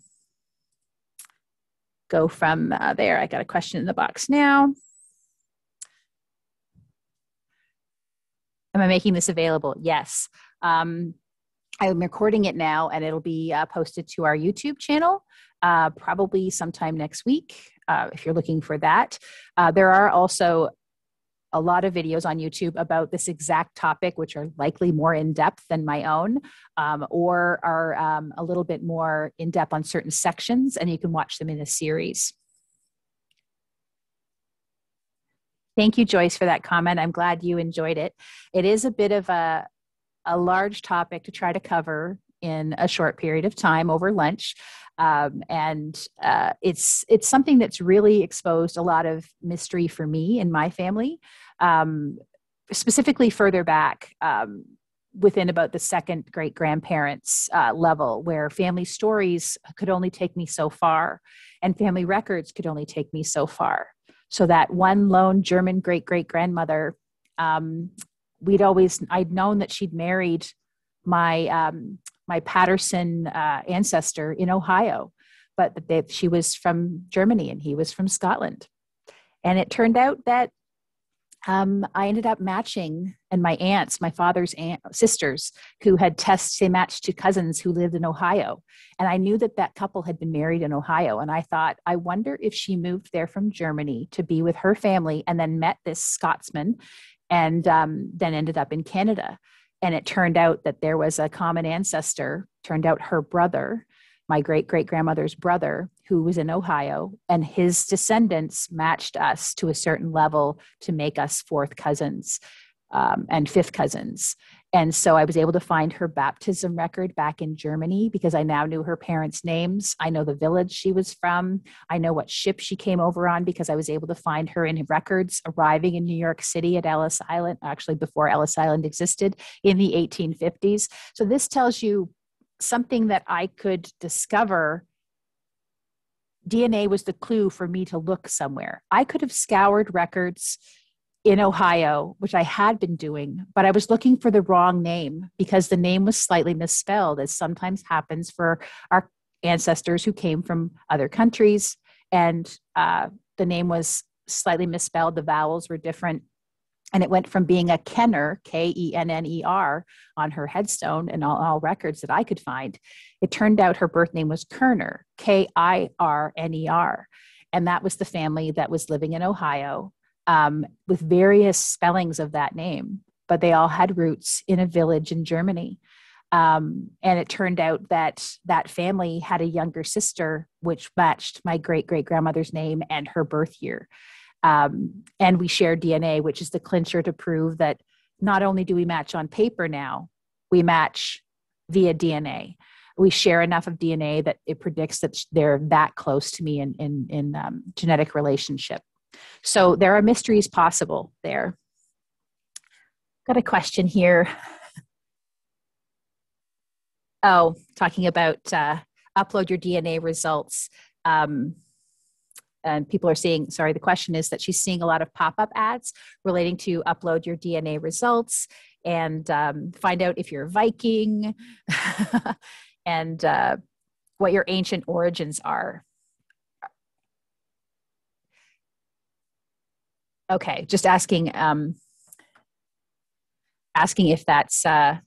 go from uh, there. I got a question in the box now. Am I making this available? Yes. Um, I'm recording it now, and it'll be uh, posted to our YouTube channel uh, probably sometime next week, uh, if you're looking for that. Uh, there are also a lot of videos on YouTube about this exact topic, which are likely more in-depth than my own, um, or are um, a little bit more in-depth on certain sections, and you can watch them in a series. Thank you, Joyce, for that comment. I'm glad you enjoyed it. It is a bit of a, a large topic to try to cover in a short period of time over lunch. Um, and uh, it's, it's something that's really exposed a lot of mystery for me and my family, um, specifically further back um, within about the second great-grandparents uh, level, where family stories could only take me so far and family records could only take me so far. So that one lone German great-great-grandmother, um, we'd always, I'd known that she'd married my, um, my Patterson uh, ancestor in Ohio, but they, she was from Germany and he was from Scotland. And it turned out that um, I ended up matching, and my aunts, my father's aunt, sisters, who had tests, they matched to cousins who lived in Ohio. And I knew that that couple had been married in Ohio. And I thought, I wonder if she moved there from Germany to be with her family and then met this Scotsman and um, then ended up in Canada. And it turned out that there was a common ancestor, turned out her brother, my great-great-grandmother's brother, who was in Ohio, and his descendants matched us to a certain level to make us fourth cousins um, and fifth cousins. And so I was able to find her baptism record back in Germany, because I now knew her parents' names. I know the village she was from. I know what ship she came over on, because I was able to find her in records arriving in New York City at Ellis Island, actually before Ellis Island existed, in the eighteen fifties. So this tells you something that I could discover. D N A was the clue for me to look somewhere. I could have scoured records in Ohio, which I had been doing, but I was looking for the wrong name because the name was slightly misspelled, as sometimes happens for our ancestors who came from other countries. And uh, the name was slightly misspelled. The vowels were different. And it went from being a Kenner, K E N N E R, on her headstone and all, all records that I could find. It turned out her birth name was Kerner, K I R N E R. And that was the family that was living in Ohio um, with various spellings of that name. But they all had roots in a village in Germany. Um, and it turned out that that family had a younger sister, which matched my great-great-grandmother's name and her birth year. Um, and we share D N A, which is the clincher to prove that not only do we match on paper now, we match via D N A. We share enough of D N A that it predicts that they're that close to me in, in, in um, genetic relationship. So there are mysteries possible there. Got a question here. Oh, talking about uh, upload your D N A results. Um, And people are seeing, sorry, the question is that she's seeing a lot of pop-up ads relating to upload your D N A results and um, find out if you're Viking and uh, what your ancient origins are. Okay, just asking, um, asking if that's, uh,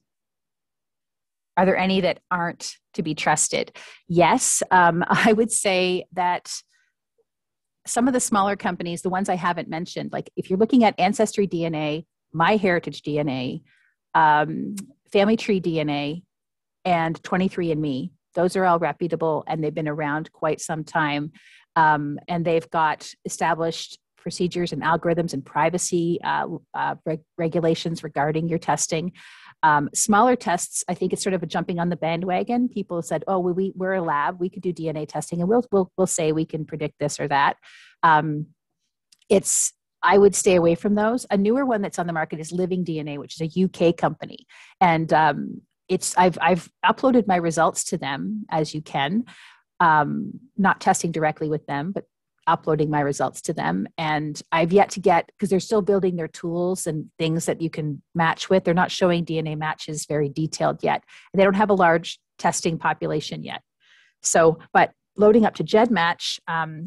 are there any that aren't to be trusted? Yes, um, I would say that some of the smaller companies, the ones I haven't mentioned, like if you're looking at Ancestry D N A, MyHeritage D N A, um, Family Tree D N A, and twenty-three and me, those are all reputable and they've been around quite some time. Um, and they've got established procedures and algorithms and privacy uh, uh, reg regulations regarding your testing. Um, smaller tests, I think it's sort of a jumping on the bandwagon. People said, oh, well, we, we're a lab, we could do D N A testing and we'll, we'll, we'll say we can predict this or that. Um, it's, I would stay away from those. A newer one that's on the market is Living D N A, which is a U K company. And um, it's, I've, I've uploaded my results to them, as you can, um, not testing directly with them, but uploading my results to them. And I've yet to get, because they're still building their tools and things that you can match with. They're not showing D N A matches very detailed yet. And they don't have a large testing population yet. So, but loading up to GEDmatch, um,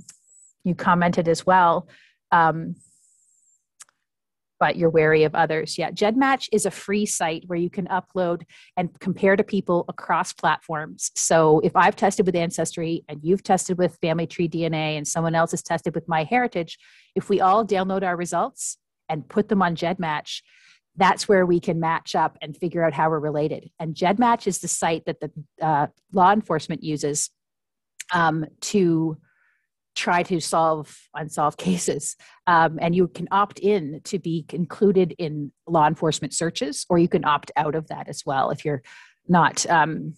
you commented as well, um, but you're wary of others. Yeah, GEDmatch is a free site where you can upload and compare to people across platforms. So if I've tested with Ancestry and you've tested with Family Tree D N A and someone else has tested with MyHeritage, if we all download our results and put them on GEDmatch, that's where we can match up and figure out how we're related. And GEDmatch is the site that the uh, law enforcement uses um, to try to solve unsolved cases. Um, and you can opt in to be included in law enforcement searches, or you can opt out of that as well if you're not, um,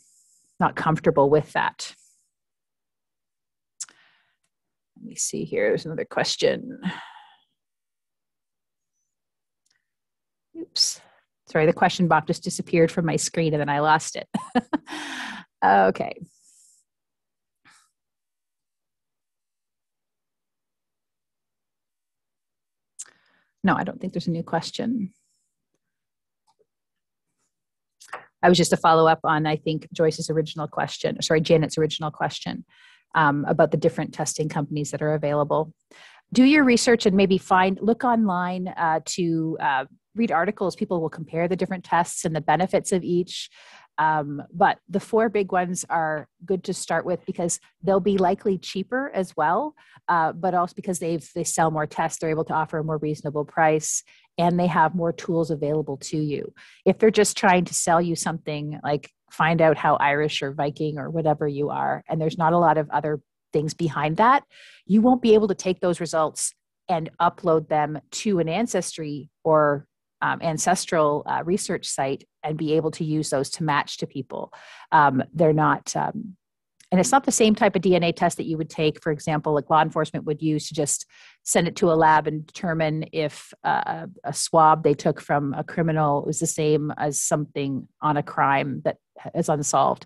not comfortable with that. Let me see here, there's another question. Oops, sorry, the question box just disappeared from my screen and then I lost it. Okay. No, I don't think there's a new question. I was just a follow up on, I think, Joyce's original question, sorry, Janet's original question um, about the different testing companies that are available. Do your research and maybe find, look online uh, to uh, read articles. People will compare the different tests and the benefits of each. Um, but the four big ones are good to start with because they'll be likely cheaper as well, uh, but also because they've, they sell more tests, they're able to offer a more reasonable price, and they have more tools available to you. If they're just trying to sell you something, like find out how Irish or Viking or whatever you are, and there's not a lot of other things behind that, you won't be able to take those results and upload them to an Ancestry or Um, ancestral uh, research site and be able to use those to match to people. Um, they're not, um, and it's not the same type of D N A test that you would take, for example, like law enforcement would use to just send it to a lab and determine if uh, a swab they took from a criminal was the same as something on a crime that is unsolved.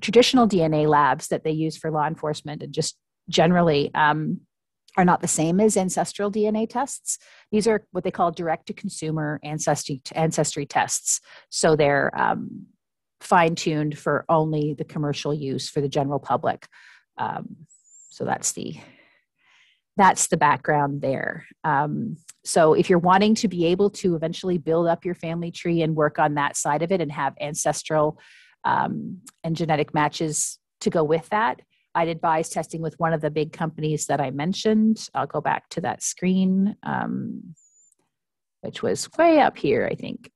Traditional D N A labs that they use for law enforcement and just generally um, are not the same as ancestral D N A tests. These are what they call direct-to-consumer ancestry, ancestry tests. So they're um, fine-tuned for only the commercial use for the general public. Um, so that's the, that's the background there. Um, so if you're wanting to be able to eventually build up your family tree and work on that side of it and have ancestral um, and genetic matches to go with that, I'd advise testing with one of the big companies that I mentioned. I'll go back to that screen, um, which was way up here, I think.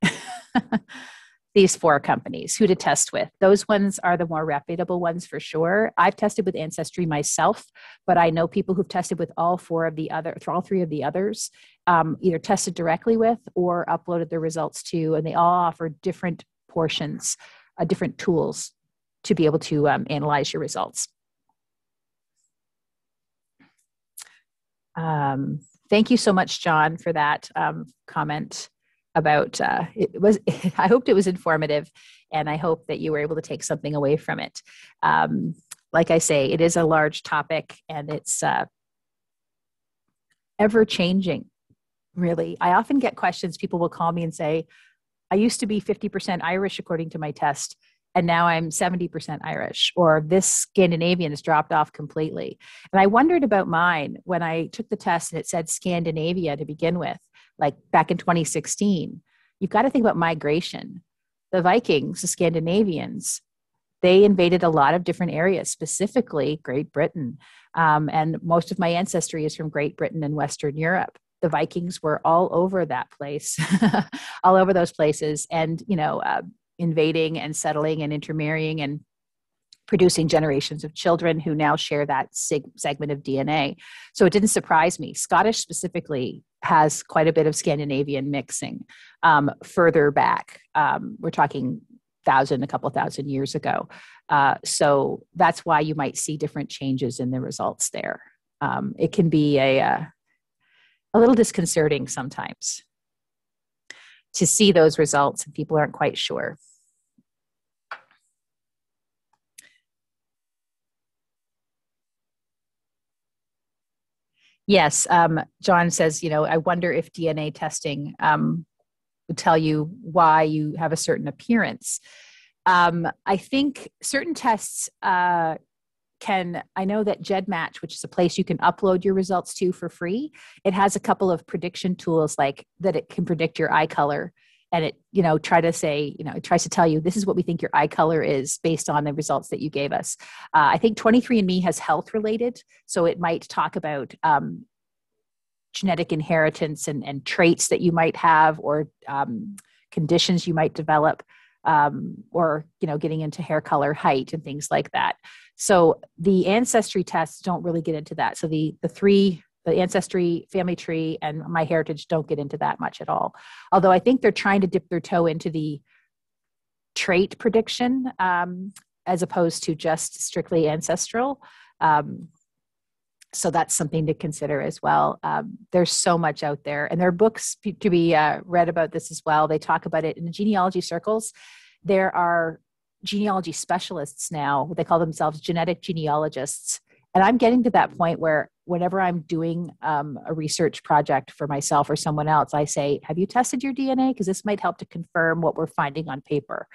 These four companies, who to test with. Those ones are the more reputable ones for sure. I've tested with Ancestry myself, but I know people who've tested with all four of the other, all three of the others, um, either tested directly with or uploaded their results to, and they all offer different portions, uh, different tools to be able to um, analyze your results. Um, thank you so much, John, for that um, comment about, uh, it was, I hoped it was informative, and I hope that you were able to take something away from it. Um, like I say, it is a large topic, and it's uh, ever-changing, really. I often get questions. People will call me and say, I used to be fifty percent Irish according to my test, and now I'm seventy percent Irish, or this Scandinavian has dropped off completely. And I wondered about mine when I took the test and it said Scandinavia to begin with, like back in twenty sixteen. You've got to think about migration. The Vikings, the Scandinavians, they invaded a lot of different areas, specifically Great Britain. Um, and most of my ancestry is from Great Britain and Western Europe. The Vikings were all over that place, all over those places. And, you know, uh, invading and settling and intermarrying and producing generations of children who now share that segment of D N A. So it didn't surprise me. Scottish specifically has quite a bit of Scandinavian mixing um, further back. Um, we're talking thousand, a couple thousand years ago. Uh, so that's why you might see different changes in the results there. Um, it can be a, a, a little disconcerting sometimes to see those results and people aren't quite sure. Yes, um, John says, you know, I wonder if D N A testing um, would tell you why you have a certain appearance. Um, I think certain tests uh, can, I know that GEDmatch, which is a place you can upload your results to for free, it has a couple of prediction tools like that it can predict your eye color. And it, you know, try to say, you know, it tries to tell you, this is what we think your eye color is based on the results that you gave us. Uh, I think twenty-three and me has health related. So it might talk about um, genetic inheritance and, and traits that you might have, or um, conditions you might develop, um, or, you know, getting into hair color, height, and things like that. So the ancestry tests don't really get into that. So the, the three The Ancestry, Family Tree, and MyHeritage don't get into that much at all. Although I think they're trying to dip their toe into the trait prediction um, as opposed to just strictly ancestral. Um, so that's something to consider as well. Um, there's so much out there. And there are books to be uh, read about this as well. They talk about it in the genealogy circles. There are genealogy specialists now. They call themselves genetic genealogists. And I'm getting to that point where whenever I'm doing um, a research project for myself or someone else, I say, have you tested your D N A? Because this might help to confirm what we're finding on paper.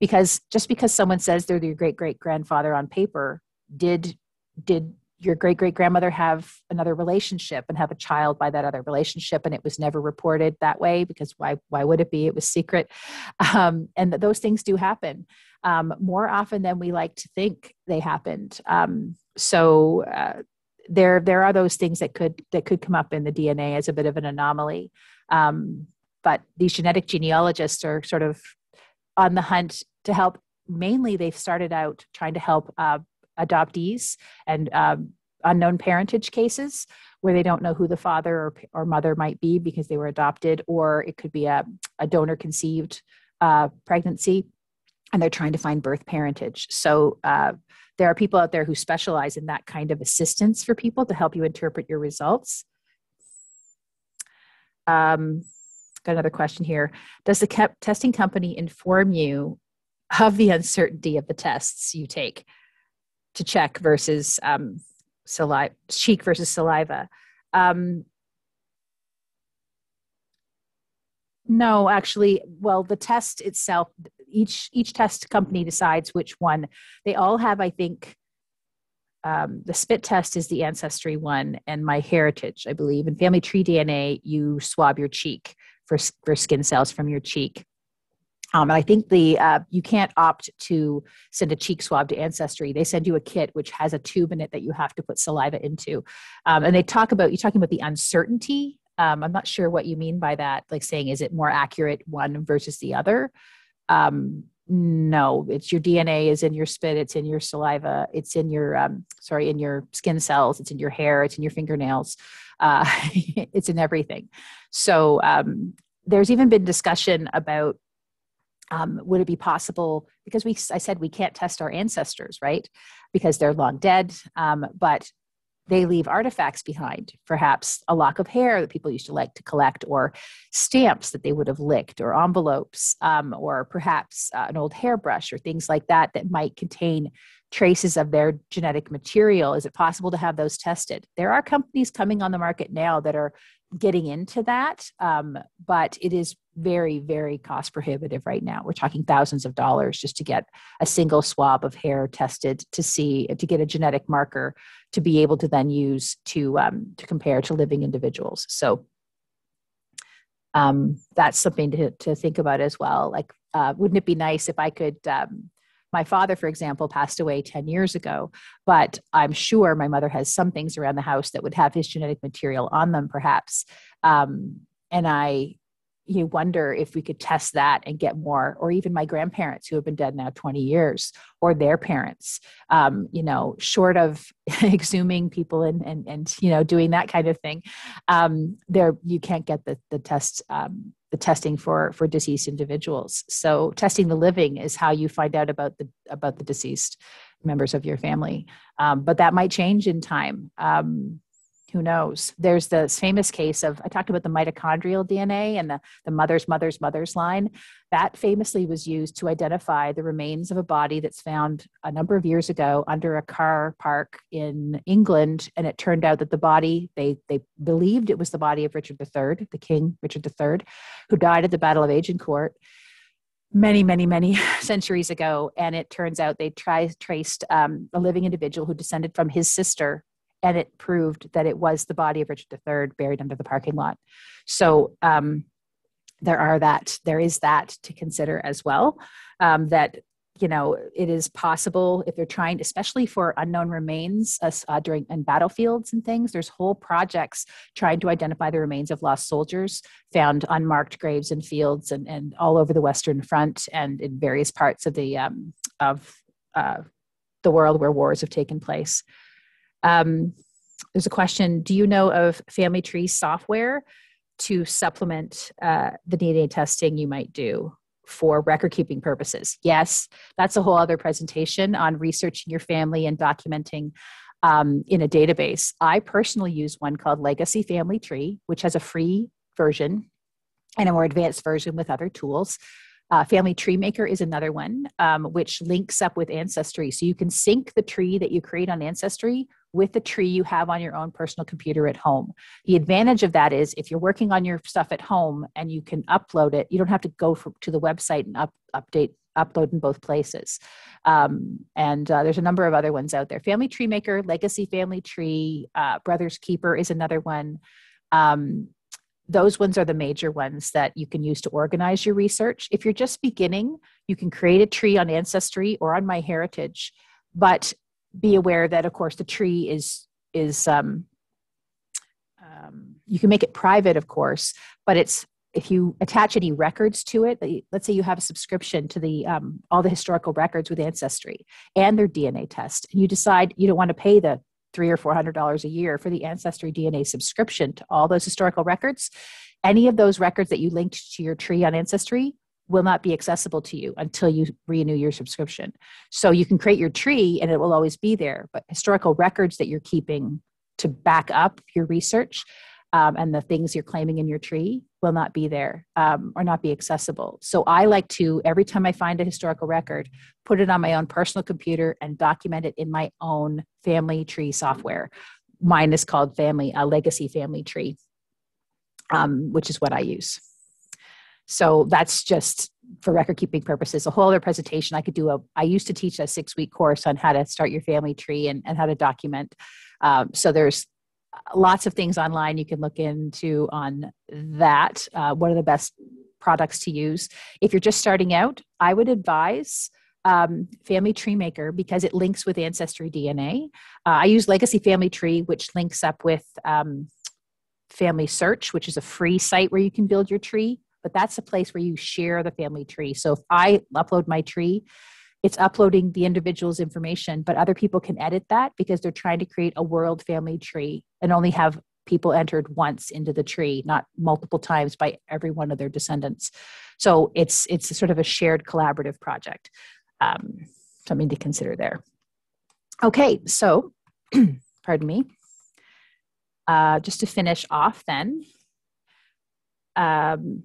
Because just because someone says they're your great-great-grandfather on paper, did, did your great-great-grandmother have another relationship and have a child by that other relationship, and it was never reported that way? Because why, why would it be? It was secret. Um, and th- those things do happen. Um, more often than we like to think they happened. Um, so... Uh, There, there are those things that could that could come up in the D N A as a bit of an anomaly, um, but these genetic genealogists are sort of on the hunt to help. Mainly, they've started out trying to help uh, adoptees and um, unknown parentage cases where they don't know who the father or, or mother might be because they were adopted, or it could be a, a donor-conceived uh, pregnancy, and they're trying to find birth parentage. So. Uh, There are people out there who specialize in that kind of assistance for people to help you interpret your results. Um, got another question here. Does the testing company inform you of the uncertainty of the tests you take to check versus um, saliva, cheek versus saliva. Um, no, actually, well, the test itself, each each test company decides which one. They all have, I think, um, the spit test is the Ancestry one, and MyHeritage, I believe. In Family Tree D N A, you swab your cheek for, for skin cells from your cheek. Um, and I think the uh, you can't opt to send a cheek swab to Ancestry. They send you a kit which has a tube in it that you have to put saliva into. Um, and they talk about, you're talking about the uncertainty. Um, I'm not sure what you mean by that, like saying, is it more accurate one versus the other? Um, no, it's your D N A is in your spit, it's in your saliva, it's in your, um, sorry, in your skin cells, it's in your hair, it's in your fingernails, uh, it's in everything. So um, there's even been discussion about, Um, would it be possible, because we, I said we can't test our ancestors, right? Because they're long dead, um, but they leave artifacts behind, perhaps a lock of hair that people used to like to collect, or stamps that they would have licked, or envelopes, um, or perhaps uh, an old hairbrush or things like that that might contain traces of their genetic material. Is it possible to have those tested? There are companies coming on the market now that are getting into that, um, but it is very, very cost prohibitive right now. We're talking thousands of dollars just to get a single swab of hair tested to see, to get a genetic marker to be able to then use to, um, to compare to living individuals. So um, that's something to, to think about as well. Like, uh, wouldn't it be nice if I could, um, my father, for example, passed away ten years ago, but I'm sure my mother has some things around the house that would have his genetic material on them, perhaps. Um, and I, you wonder if we could test that and get more, or even my grandparents who have been dead now twenty years, or their parents, um, you know, short of exhuming people and, and, and, you know, doing that kind of thing. Um, there, you can't get the, the test, um, the testing for, for deceased individuals. So testing the living is how you find out about the, about the deceased members of your family. Um, but that might change in time. Um, Who knows? There's this famous case of, I talked about the mitochondrial D N A and the, the mother's mother's mother's line. That famously was used to identify the remains of a body that's found a number of years ago under a car park in England. And it turned out that the body, they, they believed it was the body of Richard the Third, the king, Richard the Third, who died at the Battle of Agincourt many, many, many centuries ago. And it turns out they tri- traced um, a living individual who descended from his sister, and it proved that it was the body of Richard the Third buried under the parking lot. So um, there are that, there is that to consider as well, um, that, you know, it is possible if they're trying, especially for unknown remains uh, during and battlefields and things, there's whole projects trying to identify the remains of lost soldiers found unmarked graves and fields and, and all over the Western Front and in various parts of the, um, of uh, the world where wars have taken place. Um, there's a question, do you know of Family Tree software to supplement uh, the D N A testing you might do for record-keeping purposes? Yes, that's a whole other presentation on researching your family and documenting um, in a database. I personally use one called Legacy Family Tree, which has a free version and a more advanced version with other tools. Uh, Family Tree Maker is another one, um, which links up with Ancestry. So you can sync the tree that you create on Ancestry with the tree you have on your own personal computer at home. The advantage of that is if you're working on your stuff at home and you can upload it, you don't have to go for, to the website and up, update, upload in both places. Um, and uh, there's a number of other ones out there. Family Tree Maker, Legacy Family Tree, uh, Brothers Keeper is another one. Um, Those ones are the major ones that you can use to organize your research. If you're just beginning, you can create a tree on Ancestry or on MyHeritage, but be aware that, of course, the tree is, is um, um, you can make it private, of course, but it's, if you attach any records to it, let's say you have a subscription to the um, all the historical records with Ancestry and their D N A test, and you decide you don't want to pay the three or four hundred dollars a year for the Ancestry D N A subscription to all those historical records, any of those records that you linked to your tree on Ancestry will not be accessible to you until you renew your subscription. So you can create your tree and it will always be there, but historical records that you're keeping to back up your research um, and the things you're claiming in your tree will not be there um, or not be accessible. So I like to, every time I find a historical record, put it on my own personal computer and document it in my own family tree software. Mine is called Family, a Legacy Family Tree, um, which is what I use. So that's just for record keeping purposes, a whole other presentation. I could do a, I used to teach a six week course on how to start your family tree and, and how to document. Um, so there's lots of things online you can look into on that. Uh, what are the best products to use? If you're just starting out, I would advise um, Family Tree Maker because it links with Ancestry D N A. Uh, I use Legacy Family Tree, which links up with um, Family Search, which is a free site where you can build your tree. But that's a place where you share the family tree. So if I upload my tree, it's uploading the individual's information, but other people can edit that because they're trying to create a world family tree and only have people entered once into the tree, not multiple times by every one of their descendants. So it's it's sort of a shared collaborative project. Um, something to consider there. Okay, so, pardon me. Uh, just to finish off then. Um,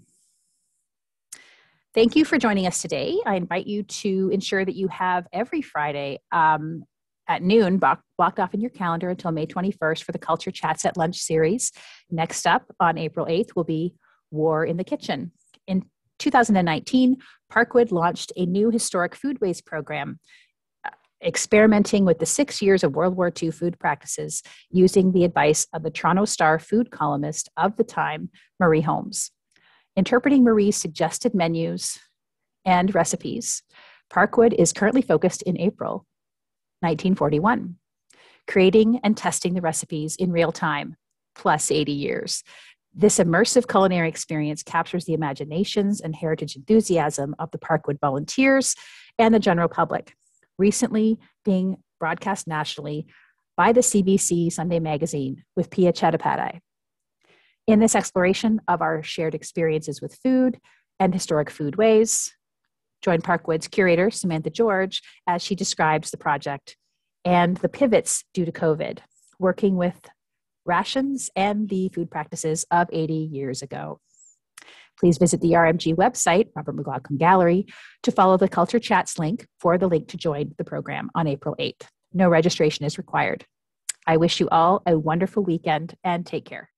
Thank you for joining us today. I invite you to ensure that you have every Friday um, at noon block, blocked off in your calendar until May twenty-first for the Culture Chats at Lunch series. Next up on April eighth will be War in the Kitchen. In two thousand nineteen, Parkwood launched a new historic food waste program, experimenting with the six years of World War Two food practices using the advice of the Toronto Star food columnist of the time, Marie Holmes. Interpreting Marie's suggested menus and recipes, Parkwood is currently focused in April nineteen forty-one, creating and testing the recipes in real time, plus eighty years. This immersive culinary experience captures the imaginations and heritage enthusiasm of the Parkwood volunteers and the general public, recently being broadcast nationally by the C B C Sunday Magazine with Pia Chattopadhyay. In this exploration of our shared experiences with food and historic foodways, join Parkwood's curator, Samantha George, as she describes the project and the pivots due to COVID, working with rations and the food practices of eighty years ago. Please visit the R M G website, Robert McLaughlin Gallery, to follow the Culture Chats link for the link to join the program on April eighth. No registration is required. I wish you all a wonderful weekend and take care.